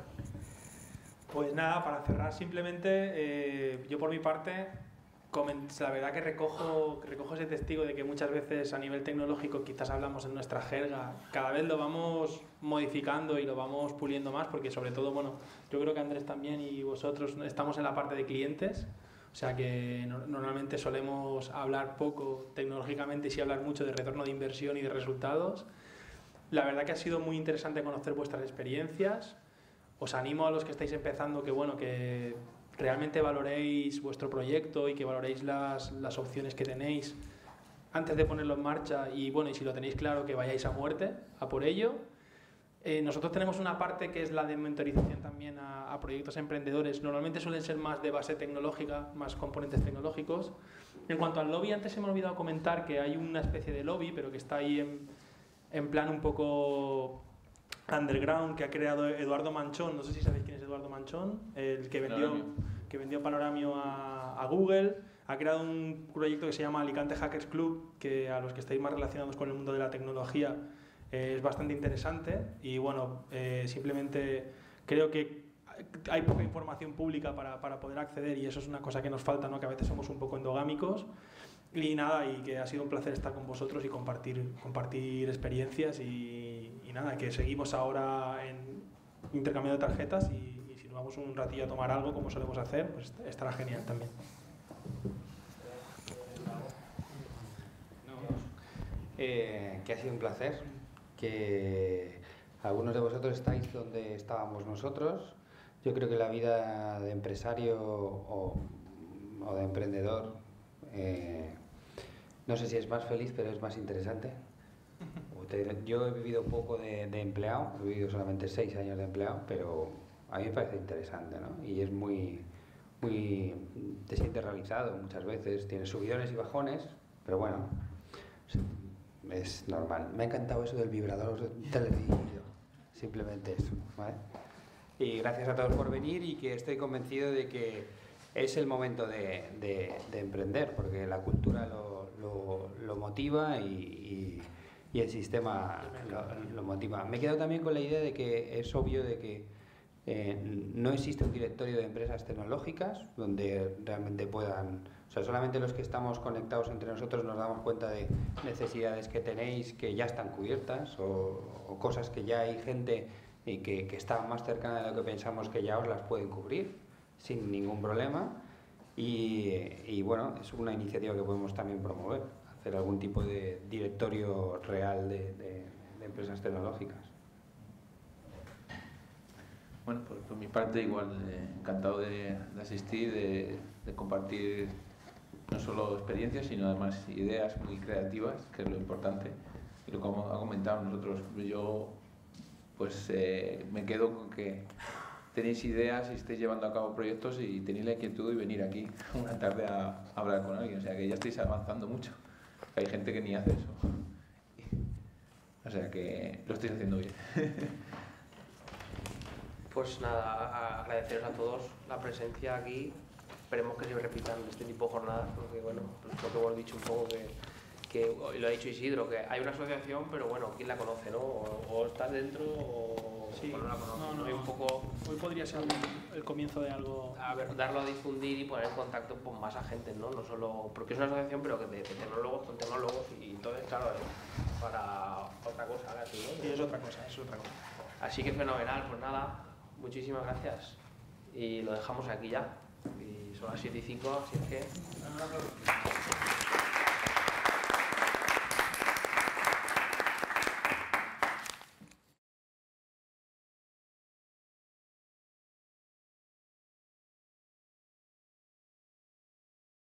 Pues nada, para cerrar simplemente, yo por mi parte, la verdad que recojo ese testigo de que muchas veces a nivel tecnológico quizás hablamos en nuestra jerga, cada vez lo vamos modificando y lo vamos puliendo más, porque sobre todo, bueno, yo creo que Andrés también y vosotros estamos en la parte de clientes, o sea que normalmente solemos hablar poco tecnológicamente y sí hablar mucho de retorno de inversión y de resultados. La verdad que ha sido muy interesante conocer vuestras experiencias, os animo a los que estáis empezando que bueno, que realmente valoréis vuestro proyecto y que valoréis las opciones que tenéis antes de ponerlo en marcha y, bueno, y si lo tenéis claro, que vayáis a muerte, a por ello. Nosotros tenemos una parte que es la de mentorización también a proyectos emprendedores. Normalmente suelen ser más de base tecnológica, más componentes tecnológicos. En cuanto al lobby, antes se me ha olvidado comentar que hay una especie de lobby, pero que está ahí en plan un poco... underground, que ha creado Eduardo Manchón, no sé si sabéis quién es Eduardo Manchón, el que vendió Panoramio a Google, ha creado un proyecto que se llama Alicante Hackers Club, que a los que estáis más relacionados con el mundo de la tecnología es bastante interesante y bueno, simplemente creo que hay poca información pública para poder acceder y eso es una cosa que nos falta, ¿no? Que a veces somos un poco endogámicos. Y nada, y que ha sido un placer estar con vosotros y compartir experiencias y nada, que seguimos ahora en intercambio de tarjetas y si nos vamos un ratillo a tomar algo, como solemos hacer, pues estará genial también. Que ha sido un placer, que algunos de vosotros estáis donde estábamos nosotros. Yo creo que la vida de empresario o de emprendedor... no sé si es más feliz, pero es más interesante. Yo he vivido poco de empleado, he vivido solamente 6 años de empleado, pero a mí me parece interesante, ¿no? Y es muy, muy, te sientes realizado muchas veces, tienes subidones y bajones, pero bueno, es normal. Me ha encantado eso del vibrador teledirigido, simplemente eso, ¿vale? Y gracias a todos por venir y que estoy convencido de que es el momento de emprender, porque la cultura lo motiva y el sistema lo motiva. Me he quedado también con la idea de que es obvio de que no existe un directorio de empresas tecnológicas donde realmente puedan... O sea, solamente los que estamos conectados entre nosotros nos damos cuenta de necesidades que tenéis que ya están cubiertas o cosas que ya hay gente y que está más cercana de lo que pensamos que ya os las pueden cubrir sin ningún problema. Y bueno, es una iniciativa que podemos también promover, hacer algún tipo de directorio real de empresas tecnológicas. Bueno, pues por mi parte igual, encantado de asistir, de compartir no solo experiencias, sino además ideas muy creativas, que es lo importante. Y lo que ha comentado nosotros, yo pues me quedo con que tenéis ideas y estáis llevando a cabo proyectos y tenéis la inquietud y venir aquí una tarde a hablar con alguien. O sea que ya estáis avanzando mucho. Hay gente que ni hace eso. O sea que lo estáis haciendo bien. Pues nada, agradeceros a todos la presencia aquí. Esperemos que se repitan este tipo de jornadas, porque bueno, pues lo que hemos dicho un poco que lo ha dicho Isidro, que hay una asociación, pero bueno, ¿quién la conoce, no? O estás dentro o sí, no la conoces. No, no, hay un poco... Hoy podría ser el comienzo de algo... A ver, darlo a difundir y poner en contacto con más agentes, ¿no? No solo... Porque es una asociación, pero que de tecnólogos con tecnólogos y entonces, claro, para otra cosa, ¿no? Sí, es otra cosa, es otra cosa. Así que fenomenal, pues nada, muchísimas gracias. Y lo dejamos aquí ya. Y son las 7:05, así que...